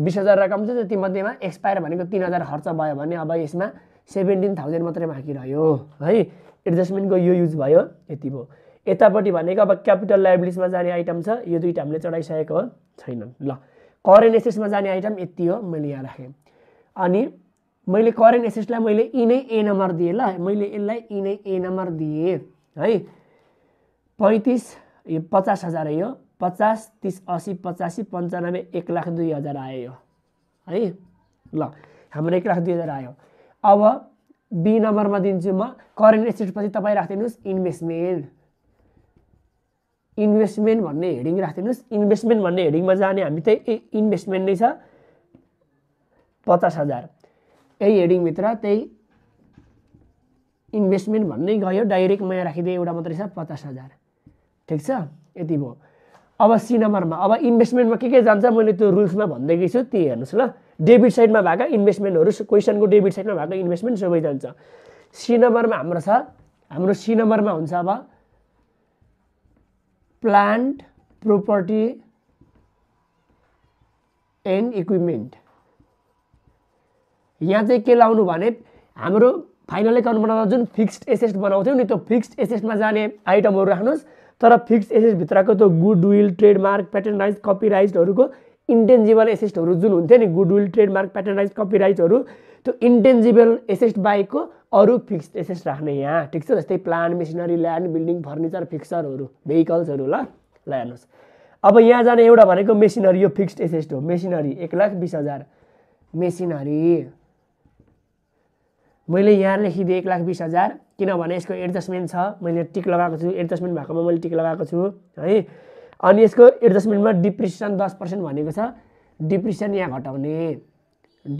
20000 रकम छ त्यति मध्येमा एक्सपायर भनेको 3000 खर्च भयो भने अब यसमा 17000 मात्रै बाँकी रह्यो है। एडजस्टमेन्टको यो युज भयो यति भयो। यतापटि भनेको अब क्यापिटल लायबिलिटीमा जाने आइटम छ यो दुईटा हामीले चढाइसकेको हो छैनन् ल करेन्ट एसेट्समा जाने आइटम यति हो मैले यहाँ राखे अनि मैले करेन्ट एसेट्सलाई मैले इनै ए नम्बर दिए ल मैले यसलाई इनै ए नम्बर दिए है 35 यो 50000 आयो 50 30 80 85 95 102000 आयो है ल हाम्रो 102000 आयो अब बी नम्बरमा दिन्छु म करेन्ट एसेट्स पछि तपाई राख्दिनुस् इन्भेस्टमेन्ट इन्भेस्टमेन्ट भन्ने हेडिङ राख्दिनुस् इन्भेस्टमेन्ट भन्ने हेडिङमा जाने हामी त्यही इन्भेस्टमेन्ट नै छ 50000 यही हेडिङ भित्र त्यही इन्भेस्टमेन्ट भन्ने गयो डाइरेक्ट म यहाँ राखिदिए एउटा मात्रै छ 50000 ठीक छ यति भयो अब सी नम्बरमा अब इन्भेस्टमेन्टमा के जान्छ मैले त्यो रुल्समा भन्दै गइ छु ती हेर्नुस् ल डेबिट साइडमा भएका इन्भेस्टमेन्टहरु क्वेशनको डेबिट साइडमा भएका इन्भेस्टमेन्ट सबै जान्छ सी नम्बरमा हाम्रो छ हाम्रो सी नम्बरमा हुन्छ अब प्लान्ट प्रोपर्टी एन्ड इक्विपमेन्ट यहाँ चाहिँ के लाउनु भने हाम्रो फाइनल अकाउन्टमा जुन फिक्स्ड एसेट बनाउँथ्यौ नि त्यो फिक्स्ड एसेटमा जाने आइटमहरु राख्नुस् तर फिक्स्ड एसेट भित्रको त्यो गुडविल ट्रेडमार्क प्याटर्नराइज कपीराइटहरुको इन्टेन्जिबल एसेटहरु जुन हुन्थ्यो नि गुडविल ट्रेडमार्क प्याटर्नराइज कपीराइटहरु त्यो इन्टेन्जिबल एसेट बाहेकको अरु फिक्स्ड एसेट्स राख्ने यहाँ ठीक छ जस्तै plan machinery land building furniture फिक्सरहरु भेहिकल्सहरु ल ल हेर्नुस् अब यहाँ जाने एउटा भनेको मेसिनरी यो फिक्स्ड एसेट हो मेसिनरी 120000 मेसिनरी मैले यहाँ लेखिदिए 120000 किनभने यसको एडजस्टमेन्ट छ मैले टिक लगाएको छु एडजस्टमेन्ट भएकोमा मैले टिक लगाएको छु है अनि यसको एडजस्टमेन्टमा डिप्रिसिएसन 10% भनेको छ डिप्रिसिएसन यहाँ घटाउने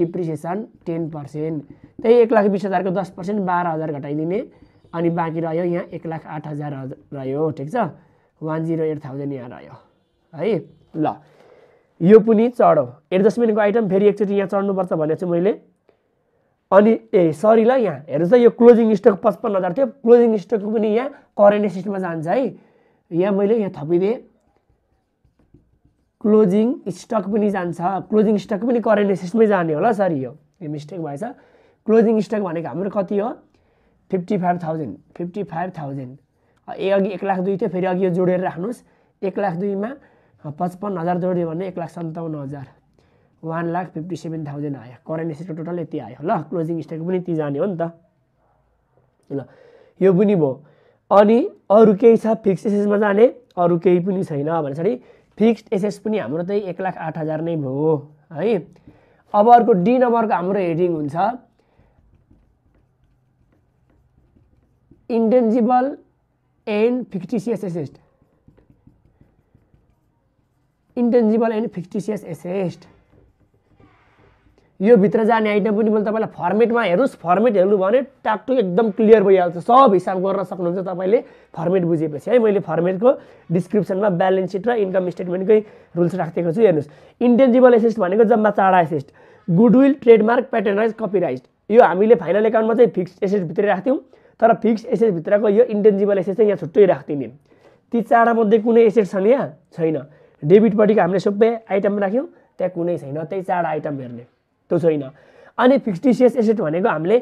डिप्रिसिएसन 10% त्यही 120000 को 10% 12000 घटाइदिने अनि बाँकी रह्यो यहाँ 108000 रह्यो ठीक छ 108000 यहाँ रह्यो है ल यो पनि चढो एडजस्टमेन्टको आइटम फेरि एकचोटी यहाँ चढ्नुपर्छ भनेछु मैले अनि ए सरी ल यहाँ हेर्नुस् यो क्लोजिङ स्टक 55000 थियो क्लोजिङ स्टक पनि यहाँ करेन्ट एसेटमा जान्छ है यहाँ मैले यहाँ थपिदिए क्लोजिङ स्टक पनि जान्छ क्लोजिङ स्टक पनि करेन्ट एसेटमै जाने होला सरी यो मिस्टेक भएछ क्लोजिङ स्टक भनेको हाम्रो कति हो 55000 55000 ए अघि 102000 थियो फेरि अघि यो जोडेर राख्नुस् 102000 मा 55000 जोड्यो भने 157000 1,57,000 आयो करेन्ट एसेटको टोटल यति आयो ल क्लोजिङ स्टक पनि ती जाने हो नि त ल यो पनि भयो अनि अरु केही छ फिक्स्ड एसेट्समा जाने अरु केही पनि छैन भनेछरी फिक्स्ड एसेट्स पनि हाम्रो चाहिँ 1,08,000 नै भयो है अब अर्को डी नम्बरको हाम्रो हेडिङ हुन्छ intangible and fictitious asset intangible and fictitious asset यो भित्र जाने आइटम पनि मैले तपाईलाई फर्मेटमा हेर्नुस् फर्मेट हेर्नु भने टाकटु एकदम क्लियर भइहाल्छ सब हिसाब गर्न सक्नुहुन्छ तपाईले फर्मेट बुझेपछि है मैले फर्मेटको डिस्क्रिप्सनमा ब्यालेन्स सिट र इन्कम स्टेटमेन्टकै रुल्स राखेको छु हेर्नुस् इन्टेन्जिबल एसेट भनेको जम्मा 4 एसेट गुडविल ट्रेडमार्क प्याटर्नराइज कपीराइट यो हामीले फाइनल अकाउन्टमा चाहिँ फिक्स्ड एसेट भित्र राख्थ्यौ तर फिक्स्ड एसेट भित्रको यो इन्टेन्जिबल एसेट चाहिँ यहाँ छुट्टै राख्दिने ती 4 मध्ये कुनै एसेट छन् यहाँ छैन डेबिट पटिको हामीले सबै आइटम राख्यौ त्यहाँ कुनै छैन त्यही 4 आइटम हेर्ने त्यो छैन अनि फिक्स्टिसियस एसेट भनेको हामीले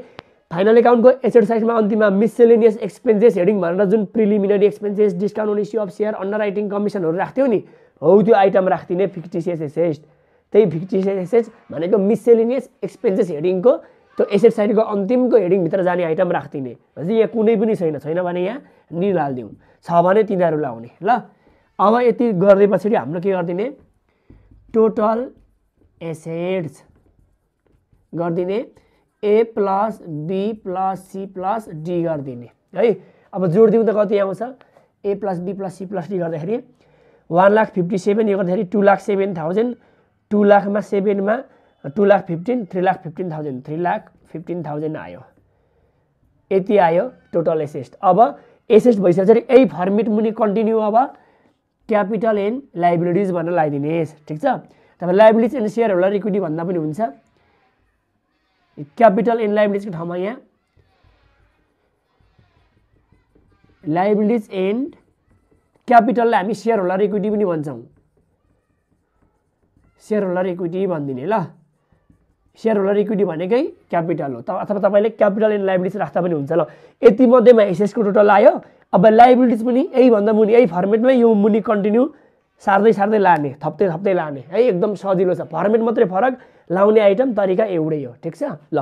फाइनल अकाउन्टको एसेट साइडमा अन्तिममा मिससेलेनियस एक्सपेन्सेस हेडिङ भनेर जुन preliminary expenses discount on issue of share underwriting कमिसनहरु राख्थ्यौ नि हो त्यो आइटम राख्दिने फिक्स्टिसियस एसेट त्यही फिक्स्टिसियस एसेट भनेको मिससेलेनियस एक्सपेन्सेस हेडिङको त्यो एसेट साइडको अन्तिमको हेडिङ भित्र जाने आइटम राख्दिने हजुर यहाँ कुनै पनि छैन भने यहाँ निलाल दिउँ छ भने तिनीहरु लाउने ल अब यति गरेपछि हाम्रो के गर्दिने टोटल एसेट्स गर्दिने A plus B plus C plus D गर्दिने है अब जोड दिउँ त कति आउँछ A plus B plus C plus D गर्दाखेरि 1,57,000 यो गर्दाखेरि 2,07,000 2 लाखमा 7 मा 2,15,000 3,15,000 3,15,000 आयो यति आयो टोटल एसेट अब एसेट भइसकेपछि यही फर्मेट मुनि कन्टिन्यु अब क्यापिटल एन्ड लायबिलिटिज भनेर लगाइदिने ठीक छ तब liabilities and share holder equity भन्दा पनि हुन्छ क्यापिटल एन्ड लायबिलिटिजको ठाउँमा यहाँ लायबिलिटिज एन्ड क्यापिटललाई हामी शेयर होल्डर इक्विटी पनि भन्छौं शेयर होल्डर इक्विटी भन्दिने ल शेयर होल्डर इक्विटी भनेकै क्यापिटल हो अथवा तपाईले क्यापिटल एन्ड लायबिलिटिज राख्दा पनि हुन्छ ल यति मध्येमा एसेट्सको टोटल आयो अब liabilities पनि यही भन्दा मुनि यही फर्मेटमै यो मुनि कन्टिन्यु सार्दै सार्दै लाने थप्ते थप्ते लाने है एकदम सजिलो छ फर्मेट मात्रै फरक लाउने आइटम तरिका एउटै हो ठीक छ ल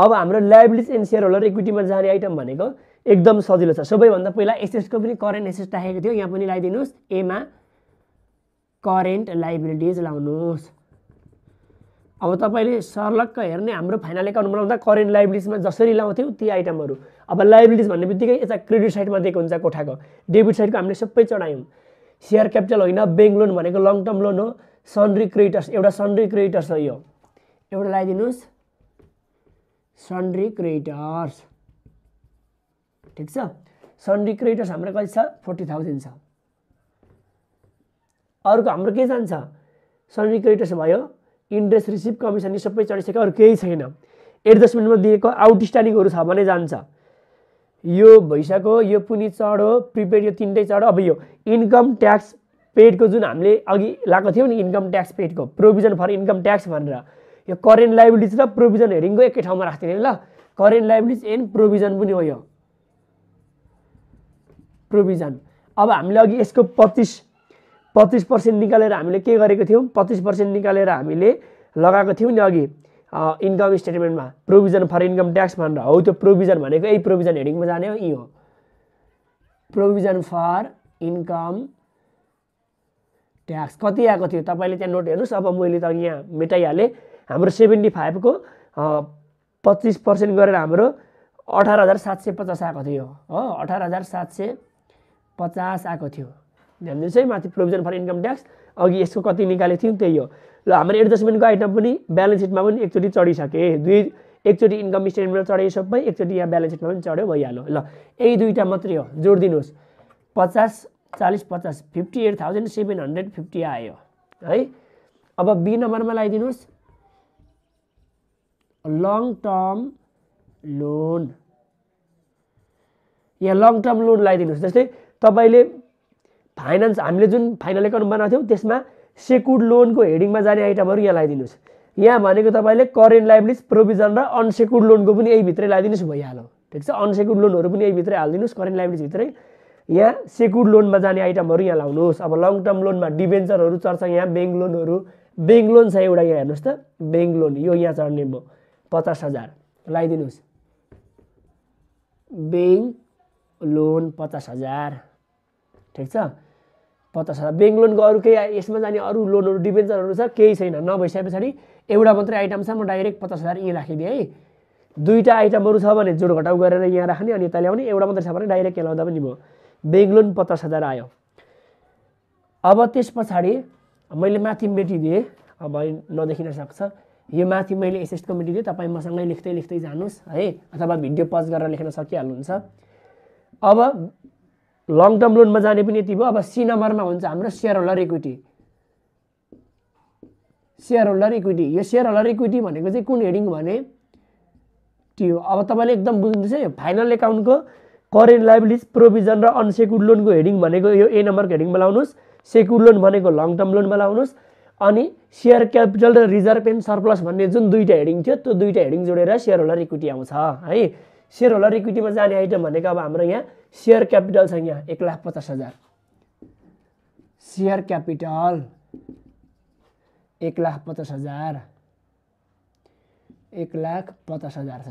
अब हाम्रो liabilities and shareholder equity मा जाने आइटम भनेको एकदम सजिलो छ सबैभन्दा पहिला assets को पनि current assets राखेको थियो यहाँ पनि लाइदिनुस् ए मा current liabilities लाउनुस् अब तपाईले सरलक्क हेर्ने हाम्रो फाइनल अकाउन्ट बनाउँदा करेन्ट लायबिलिटीज मा जसरी लाउँथ्यौ ती आइटमहरु अब लायबिलिटीज भन्नेबित्तिकै एता क्रेडिट साइड मा दिएको हुन्छ कोठाको डेबिट साइड को हामीले सबै चढायौं शेयर क्यापिटल होइन बैंक लोन भनेको लङ टर्म लोन हो सन्ड्री क्रेडिटर्स हो यो एउटा लाइदिनुस् सन्ड्री क्रेडिटर्स ठीक छ सन्ड्री क्रेडिटर्स हाम्रो कति छ 40000 छ अरुको हाम्रो के जान्छ सन्ड्री क्रेडिटर्स भयो इन्ट्रेस्ट रिसीभ कमिसन नि सबै चढिसक्यो अरु केही छैन एडजस्टमेन्ट मा दिएको आउटस्ट्यान्डिङ हरु छ भने जान्छ यो भइसक्यो यो पुनी चढो प्रिपेड यो तीनटै चढो अब यो इन्कम ट्याक्स पेड को जुन हामीले अघि लाको थियो नि इन्कम ट्याक्स पेड को प्रोभिजन फर इन्कम ट्याक्स भनेर यो करेन्ट लायबिलिटीज र प्रोभिजन हेडिङ को एकै ठाउँमा राख्दिने ल करेन्ट लायबिलिटीज एन्ड प्रोभिजन पनि हो यो प्रोभिजन अब हामीले अघि यसको 25% निकालेर हामीले के गरेको थियौ 25% निकालेर हामीले लगाएको थियौ नि अघि इन्कम स्टेटमेन्ट मा प्रोभिजन फर इन्कम ट्याक्स भनेर हो त्यो प्रोभिजन भनेको यही प्रोभिजन हेडिङ मा जाने हो यो प्रोभिजन फर इन्कम ट्याक्स कति आएको थियो तपाईले त्यहाँ नोट हेर्नुस् अब मैले त यहाँ मेटाइहाले हाम्रो 75 को 25% गरेर हाम्रो 18750 आएको थियो हो 18750 आएको थियो हामीले चाहिँ माथि प्रोभिजन फर इन्कम ट्याक्स अघि यसको कति निकाले थियौ त्यही हो ल हाम्रो एडजस्टमेन्ट को आइटम पनि ब्यालेन्स शीट मा पनि एकचोटी चढिसके दुई एकचोटी इन्कम स्टेटमेन्ट चढ्यो सबै एकचोटी यहाँ ब्यालेन्स शीट मा पनि चढ्यो भइहाल्यो ल यही दुईटा मात्रै हो जोड दिनुस् 50 40 50 58750 आयो है अब बी नम्बरमा लाइदिनुस् लङ टर्म लोन यहाँ लङ टर्म लोन लाइदिनुस् जस्तै तपाईले फाइनान्स हामीले जुन फाइनल अकाउन्ट बनाथ्यौ त्यसमा सेक्युर्ड लोन को हेडिङ मा जाने आइटमहरु यहाँ लाइदिनुस् यहाँ भनेको तपाईले करेन्ट लायबिलिटीज प्रोभिजन र अनसेक्युर्ड लोन को पनि यही भित्रै लाइदिनुस् भइहाल्यो ठीक छ अनसेक्युर्ड लोनहरु पनि यही भित्रै हाल्दिनुस् करेन्ट लायबिलिटीज भित्रै यहाँ सेक्युर्ड लोन मा जाने आइटमहरु यहाँ लाउनुस् अब लङ टर्म लोन मा डिबेन्चरहरु चढ्छ यहाँ बैंक लोन छ एउटा यहाँ हेर्नुस् त बैंक लोन यो यहाँ चढ्ने भयो 50000 लाइदिनुस् बैंक लोन 50000 ठीक छ 50000 बैंक लोन को अरु केही यसमा जाने अरु लोनहरु डिबेन्चरहरु छ केही छैन नभइसकेपछि एउटा मात्र आइटम छ म डाइरेक्ट 50000 यहाँ राखिदिए है दुईटा आइटमहरु छ भने जोड घटाउ गरेर यहाँ राख्ने अनि त ल्याउने एउटा मात्र छ भने डाइरेक्ट यहाँ लाउँदा पनि भयो बैंक लोन 50000 आयो अब त्यसपछि मैले माथि मेटिदिए अब नदेखिन सक्छ यो माथि मैले एसेट कमिटी दिए तपाई मसँगै लेख्दै लेख्दै जानुस् है अथवा भिडियो पज गरेर लेख्न सकिहाल्नुहुन्छ अब लङ टर्म लोन मा जाने पनि यति भयो अब सी नम्बर मा हुन्छ हाम्रो शेयरहोल्डर इक्विटी यो शेयरहोल्डर इक्विटी भनेको चाहिँ कुन हेडिङ भने त्यो अब तपाईले एकदम बुझ्नुस् है फाइनल अकाउन्ट को करेन्ट लायबिलिटीज प्रोभिजन र अनसेक्युर्ड लोन को हेडिङ भनेको यो ए नम्बर को हेडिङ मा लाउनुस् सेक्युर्ड लोन भनेको लङ टर्म लोन मा लाउनुस् अनि शेयर क्यापिटल र रिजर्भ एन्ड सरप्लस भन्ने जुन दुईटा हेडिङ थियो त्यो दुईटा हेडिङ जोडेर शेयरहोल्डर इक्विटी आउँछ है शेयरहोल्डर इक्विटी मा जाने आइटम भनेको अब हाम्रो यहाँ शेयर क्यापिटल छ यहाँ 150000 शेयर क्यापिटल 150000 छ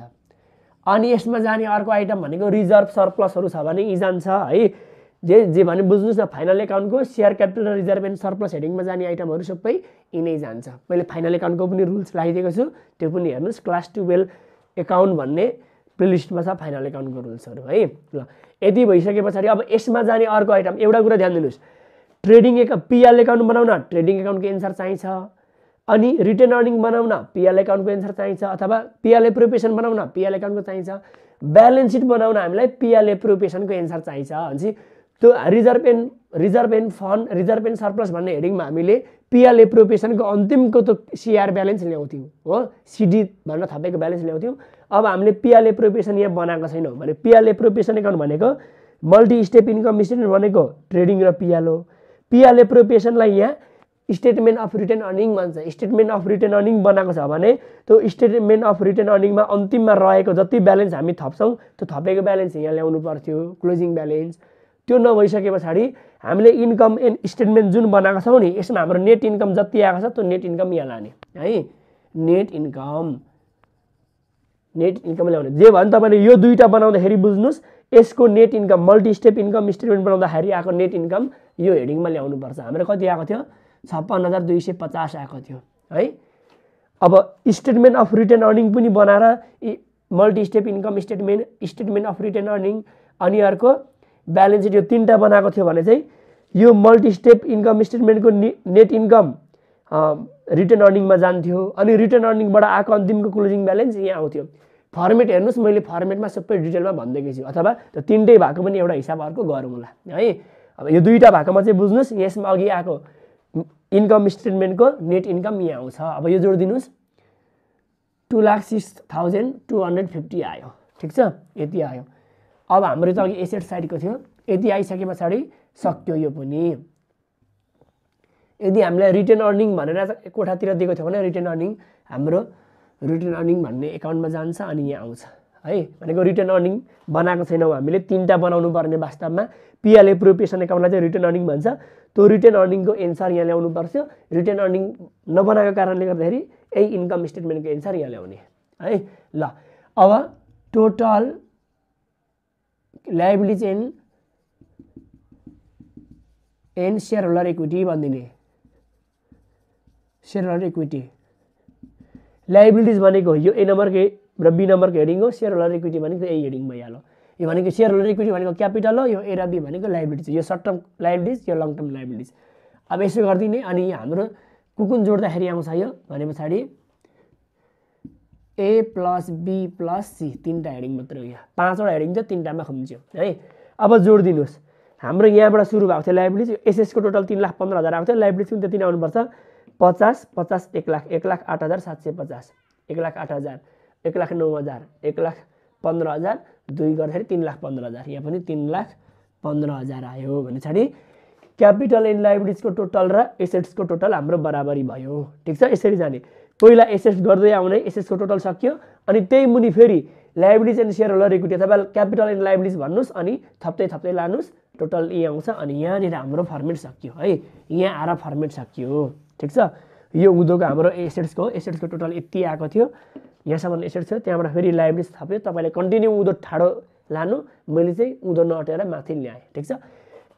अनि यसमा जाने अर्को आइटम भनेको रिजर्भ सरप्लस हरु छ भने इ जान्छ है जे भने बुझ्नुस् न फाइनल अकाउन्ट को शेयर क्यापिटल र रिजर्भ एन्ड सरप्लस हेडिङ मा जाने आइटम हरु सबै इनै जान्छ मैले फाइनल अकाउन्ट को पनि रुल्स लाइदिएको छु त्यो पनि हेर्नुस् क्लास 12 अकाउन्ट भन्ने प्लेलिस्ट मा छ फाइनल अकाउन्ट को रुल्स हरु है ल यदि भइसकेपछि अब यसमा जाने अर्को आइटम एउटा कुरा ध्यान दिनुस् ट्रेडिङ पीएल अकाउन्ट बनाउन ट्रेडिङ अकाउन्ट को एन्सर चाहिन्छ अनि रिटेन अर्निङ बनाउन पीएल अकाउन्ट को एन्सर चाहिन्छ अथवा पीएल एप्रोप्रिएसन बनाउन पीएल अकाउन्ट को चाहिन्छ ब्यालेन्स शीट बनाउन हामीलाई पीएल एप्रोप्रिएसन को एन्सर चाहिन्छ भन्छ त्यो reserve and fund reserve and surplus भन्ने हेडिङ मा हामीले पीएल एप्रोप्रिएसन को अन्तिम को तो सीआर ब्यालेन्स ल्याउँथ्यौ हो सीडी भनेर थपेको ब्यालेन्स ल्याउँथ्यौ अब हामीले पीएल एप्रोप्रिएसन यहाँ बनाएको छैनौ भने पीएल एप्रोप्रिएसन अकाउन्ट भनेको मल्टी स्टेप इन्कम स्टेटमेन्ट भनेको ट्रेडिङ र पीएल हो पीएल एप्रोप्रिएसन लाई यहाँ स्टेटमेंट अफ रिटेन अर्निंग भन्छ। स्टेटमेंट अफ रिटेन अर्निंग बनाएको छ भने त्यो स्टेटमेंट अफ रिटेन अर्निंग मा अन्तिममा रहेको जति ब्यालेन्स हामी थप्छौं त्यो थपेको ब्यालेन्स यहाँ ल्याउनु पर्थ्यो, क्लोजिङ ब्यालेन्स। त्यो नभइसकेपछि हामीले इन्कम एन्ड स्टेटमेन्ट जुन बनाएको छौं नि यसमा हाम्रो नेट इन्कम जति आएको छ त्यो नेट इन्कम यहाँ लाने है। नेट इन्कम ल्याउने जे भन तपाईले यो दुईटा बनाउँदाखेरि बुझ्नुस् यसको net income multi step income statement बनाउँदाखेरि आको नेट इन्कम यो हेडिङमा ल्याउनु पर्छ। हाम्रो कति आको थियो ५६२५० आको थियो है। अब स्टेटमेन्ट अफ रिटेन अर्निंग पनि बनाएर multi step income statement, statement of retain earning अनि अर्को ब्यालेन्स सिट यो तीनटा बनाएको थियो भने चाहिँ यो मल्टी स्टेप इन्कम स्टेटमेन्टको नेट इन्कम रिटर्न अर्निंग में जान्थ्यो अनि रिटर्न अर्निंग बाट आको अन्तिमको क्लोजिङ ब्यालेन्स यहाँ आउँथ्यो। फर्मेट हेर्नुस्, मैले फर्मेटमा सबै डिटेलमा भन्दैकै छु अथवा त्यो तीनटै भागको पनि एउटा हिसाब अर्को गरौँ होला है। अब यो दुईटा भागमा चाहिँ बुझ्नुस् यसमा अघि आको इन्कम स्टेटमेन्टको नेट इन्कम यहाँ आउँछ। अब यो जोड दिनुस् 2,06,250 आयो, ठीक छ यति आयो। अब हाम्रो त अघि एसेट साइडको थियो, यति आइसकेपछि सक्यो यो पनि। यदि हामीले रिटेन अर्निंग भनेर कोठातिर दिएको थियो भने रिटेन अर्निंग हाम्रो रिटेन अर्निंग भन्ने एकाउन्टमा जान्छ अनि यहाँ आउँछ है। भनेको रिटेन अर्निंग बनाएको छैनौ हामीले, तीनटा बनाउनु पर्ने वास्तवमा। पीएल एप्रोप्रिएसन एकाउन्टलाई चाहिँ रिटेन अर्निंग भन्छ, त्यो रिटेन अर्निंगको एन्सर यहाँ ल्याउनु पर्छ। रिटेन अर्निंग नबनाएको कारणले गर्दाखेरि यही इन्कम स्टेटमेन्टको एन्सर यहाँ ल्याउने है। ल अब total liability and share holder equity भन्दिने। शेयर होल्डर इक्विटी लायबिलिटीज भनेको यो ए नम्बर के र बी नम्बर के हेडिङ हो, शेयर होल्डर इक्विटी भनेको ए हेडिङ भइहाल्यो। यो भनेको शेयर होल्डर इक्विटी भनेको क्यापिटल हो, यो ए र बी भनेको लायबिलिटी, यो सर्ट टर्म लायबिलिटीज यो लङ टर्म लायबिलिटीज। अब यसो गर्दिने अनि हाम्रो कुन जोड्दाखेरि आउँछ यो भने पछाडि A plus B plus C, तीनटा हेडिङ मात्र हो, यहाँ पाँचवटा हेडिङ छ तीनटामा खुम्च्यो है। अब जोड दिनुहोस् हाम्रो यहाँबाट सुरु भएको थियो लायबिलिटी, एसएस को टोटल 3,15,000 आएको थियो, लायबिलिटी पनि त्यति आउनुपर्छ 50 50 1,08,750 1,08,000 1,09,000 1,15,000 दुई गर्दाखेरि 3,15,000 यहाँ पनि 3,15,000 आयो। भनेपछि क्यापिटल एन्ड लायबिलिटीजको टोटल र एसेट्सको टोटल हाम्रो बराबरी भयो, ठीक छ। यसरी जाने पहिला एसेट्स गर्दै आउने, एसेट्सको टोटल सक्यो अनि त्यही मुनि फेरि liabilities and share holder equity अथवा क्यापिटल एन्ड लायबिलिटीज भन्नुस् अनि थप्दै थप्दै लानुस् टोटल यही आउँछ। अनि यहाँनिर हाम्रो फर्मेट सकियो है, यहाँ आएर फर्मेट सकियो, ठीक छ। यो उदोको हाम्रो एसेट्सको टोटल यति आएको थियो, यहाँसम्म एसेट्स थियो, त्यहाँबाट फेरि लायबिलिटीज थप्यो। तपाईँले कन्टिन्यू उदो ठाडो लानु, मैले चाहिँ उदो नअटेर माथि ल्याएँ, ठीक छ।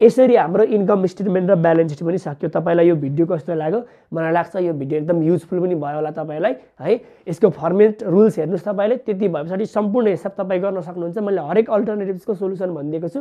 यसरी हाम्रो इन्कम स्टेटमेन्ट र ब्यालेन्स सिट पनि सक्यो। तपाईँलाई यो भिडियो कस्तो लाग्यो? मलाई लाग्छ यो भिडियो एकदम युजफुल पनि भयो होला तपाईँलाई है। यसको फर्मेट रुल्स हेर्नुहोस्, तपाईँले त्यति भएपछि सम्पूर्ण हिसाब तपाईँ गर्न सक्नुहुन्छ। मैले हरेक अल्टरनेटिभ्सको सोलुसन भनिदिएको छु,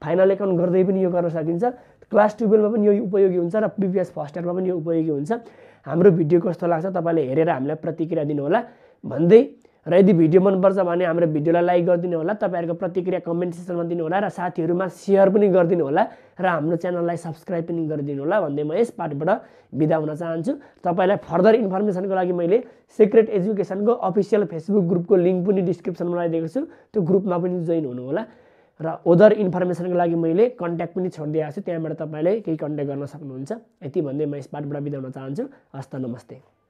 फाइनल एकाउन्ट गर्दै पनि यो गर्न सकिन्छ, क्लास 12 मा पनि यो उपयोगी हुन्छ र पीपीएस फर्स्ट इयरमा पनि यो उपयोगी हुन्छ। हाम्रो भिडियो कस्तो लाग्छ तपाईँले हेरेर हामीलाई प्रतिक्रिया दिनुहोला भन्दै, र यदि भिडियो मनपर्छ भने हाम्रो भिडियोलाई लाइक गरिदिनु होला, तपाईहरुको प्रतिक्रिया कमेन्ट सेक्सनमा दिनु होला र साथीहरुमा सेयर पनि गरिदिनु होला र हाम्रो च्यानललाई सब्स्क्राइब पनि गरिदिनु होला भन्दै म यस पार्टबाट बिदा हुन चाहन्छु। तपाईलाई फर्दर इन्फर्मेसनको लागि मैले सिक्रेट एजुकेसनको अफिसियल फेसबुक ग्रुपको लिंक पनि डिस्क्रिप्सनमा लगाइदिएको छु, त्यो ग्रुपमा पनि जोइन हुनु होला। र अदर इन्फर्मेसनको लागि मैले कन्ट्याक्ट पनि छोडिदिएको छु, त्यहाँबाट तपाईले केही कन्ट्याक्ट गर्न सक्नुहुन्छ। यति भन्दै म यस पार्टबाट बिदा हुन चाहन्छु। हस्त नमस्ते।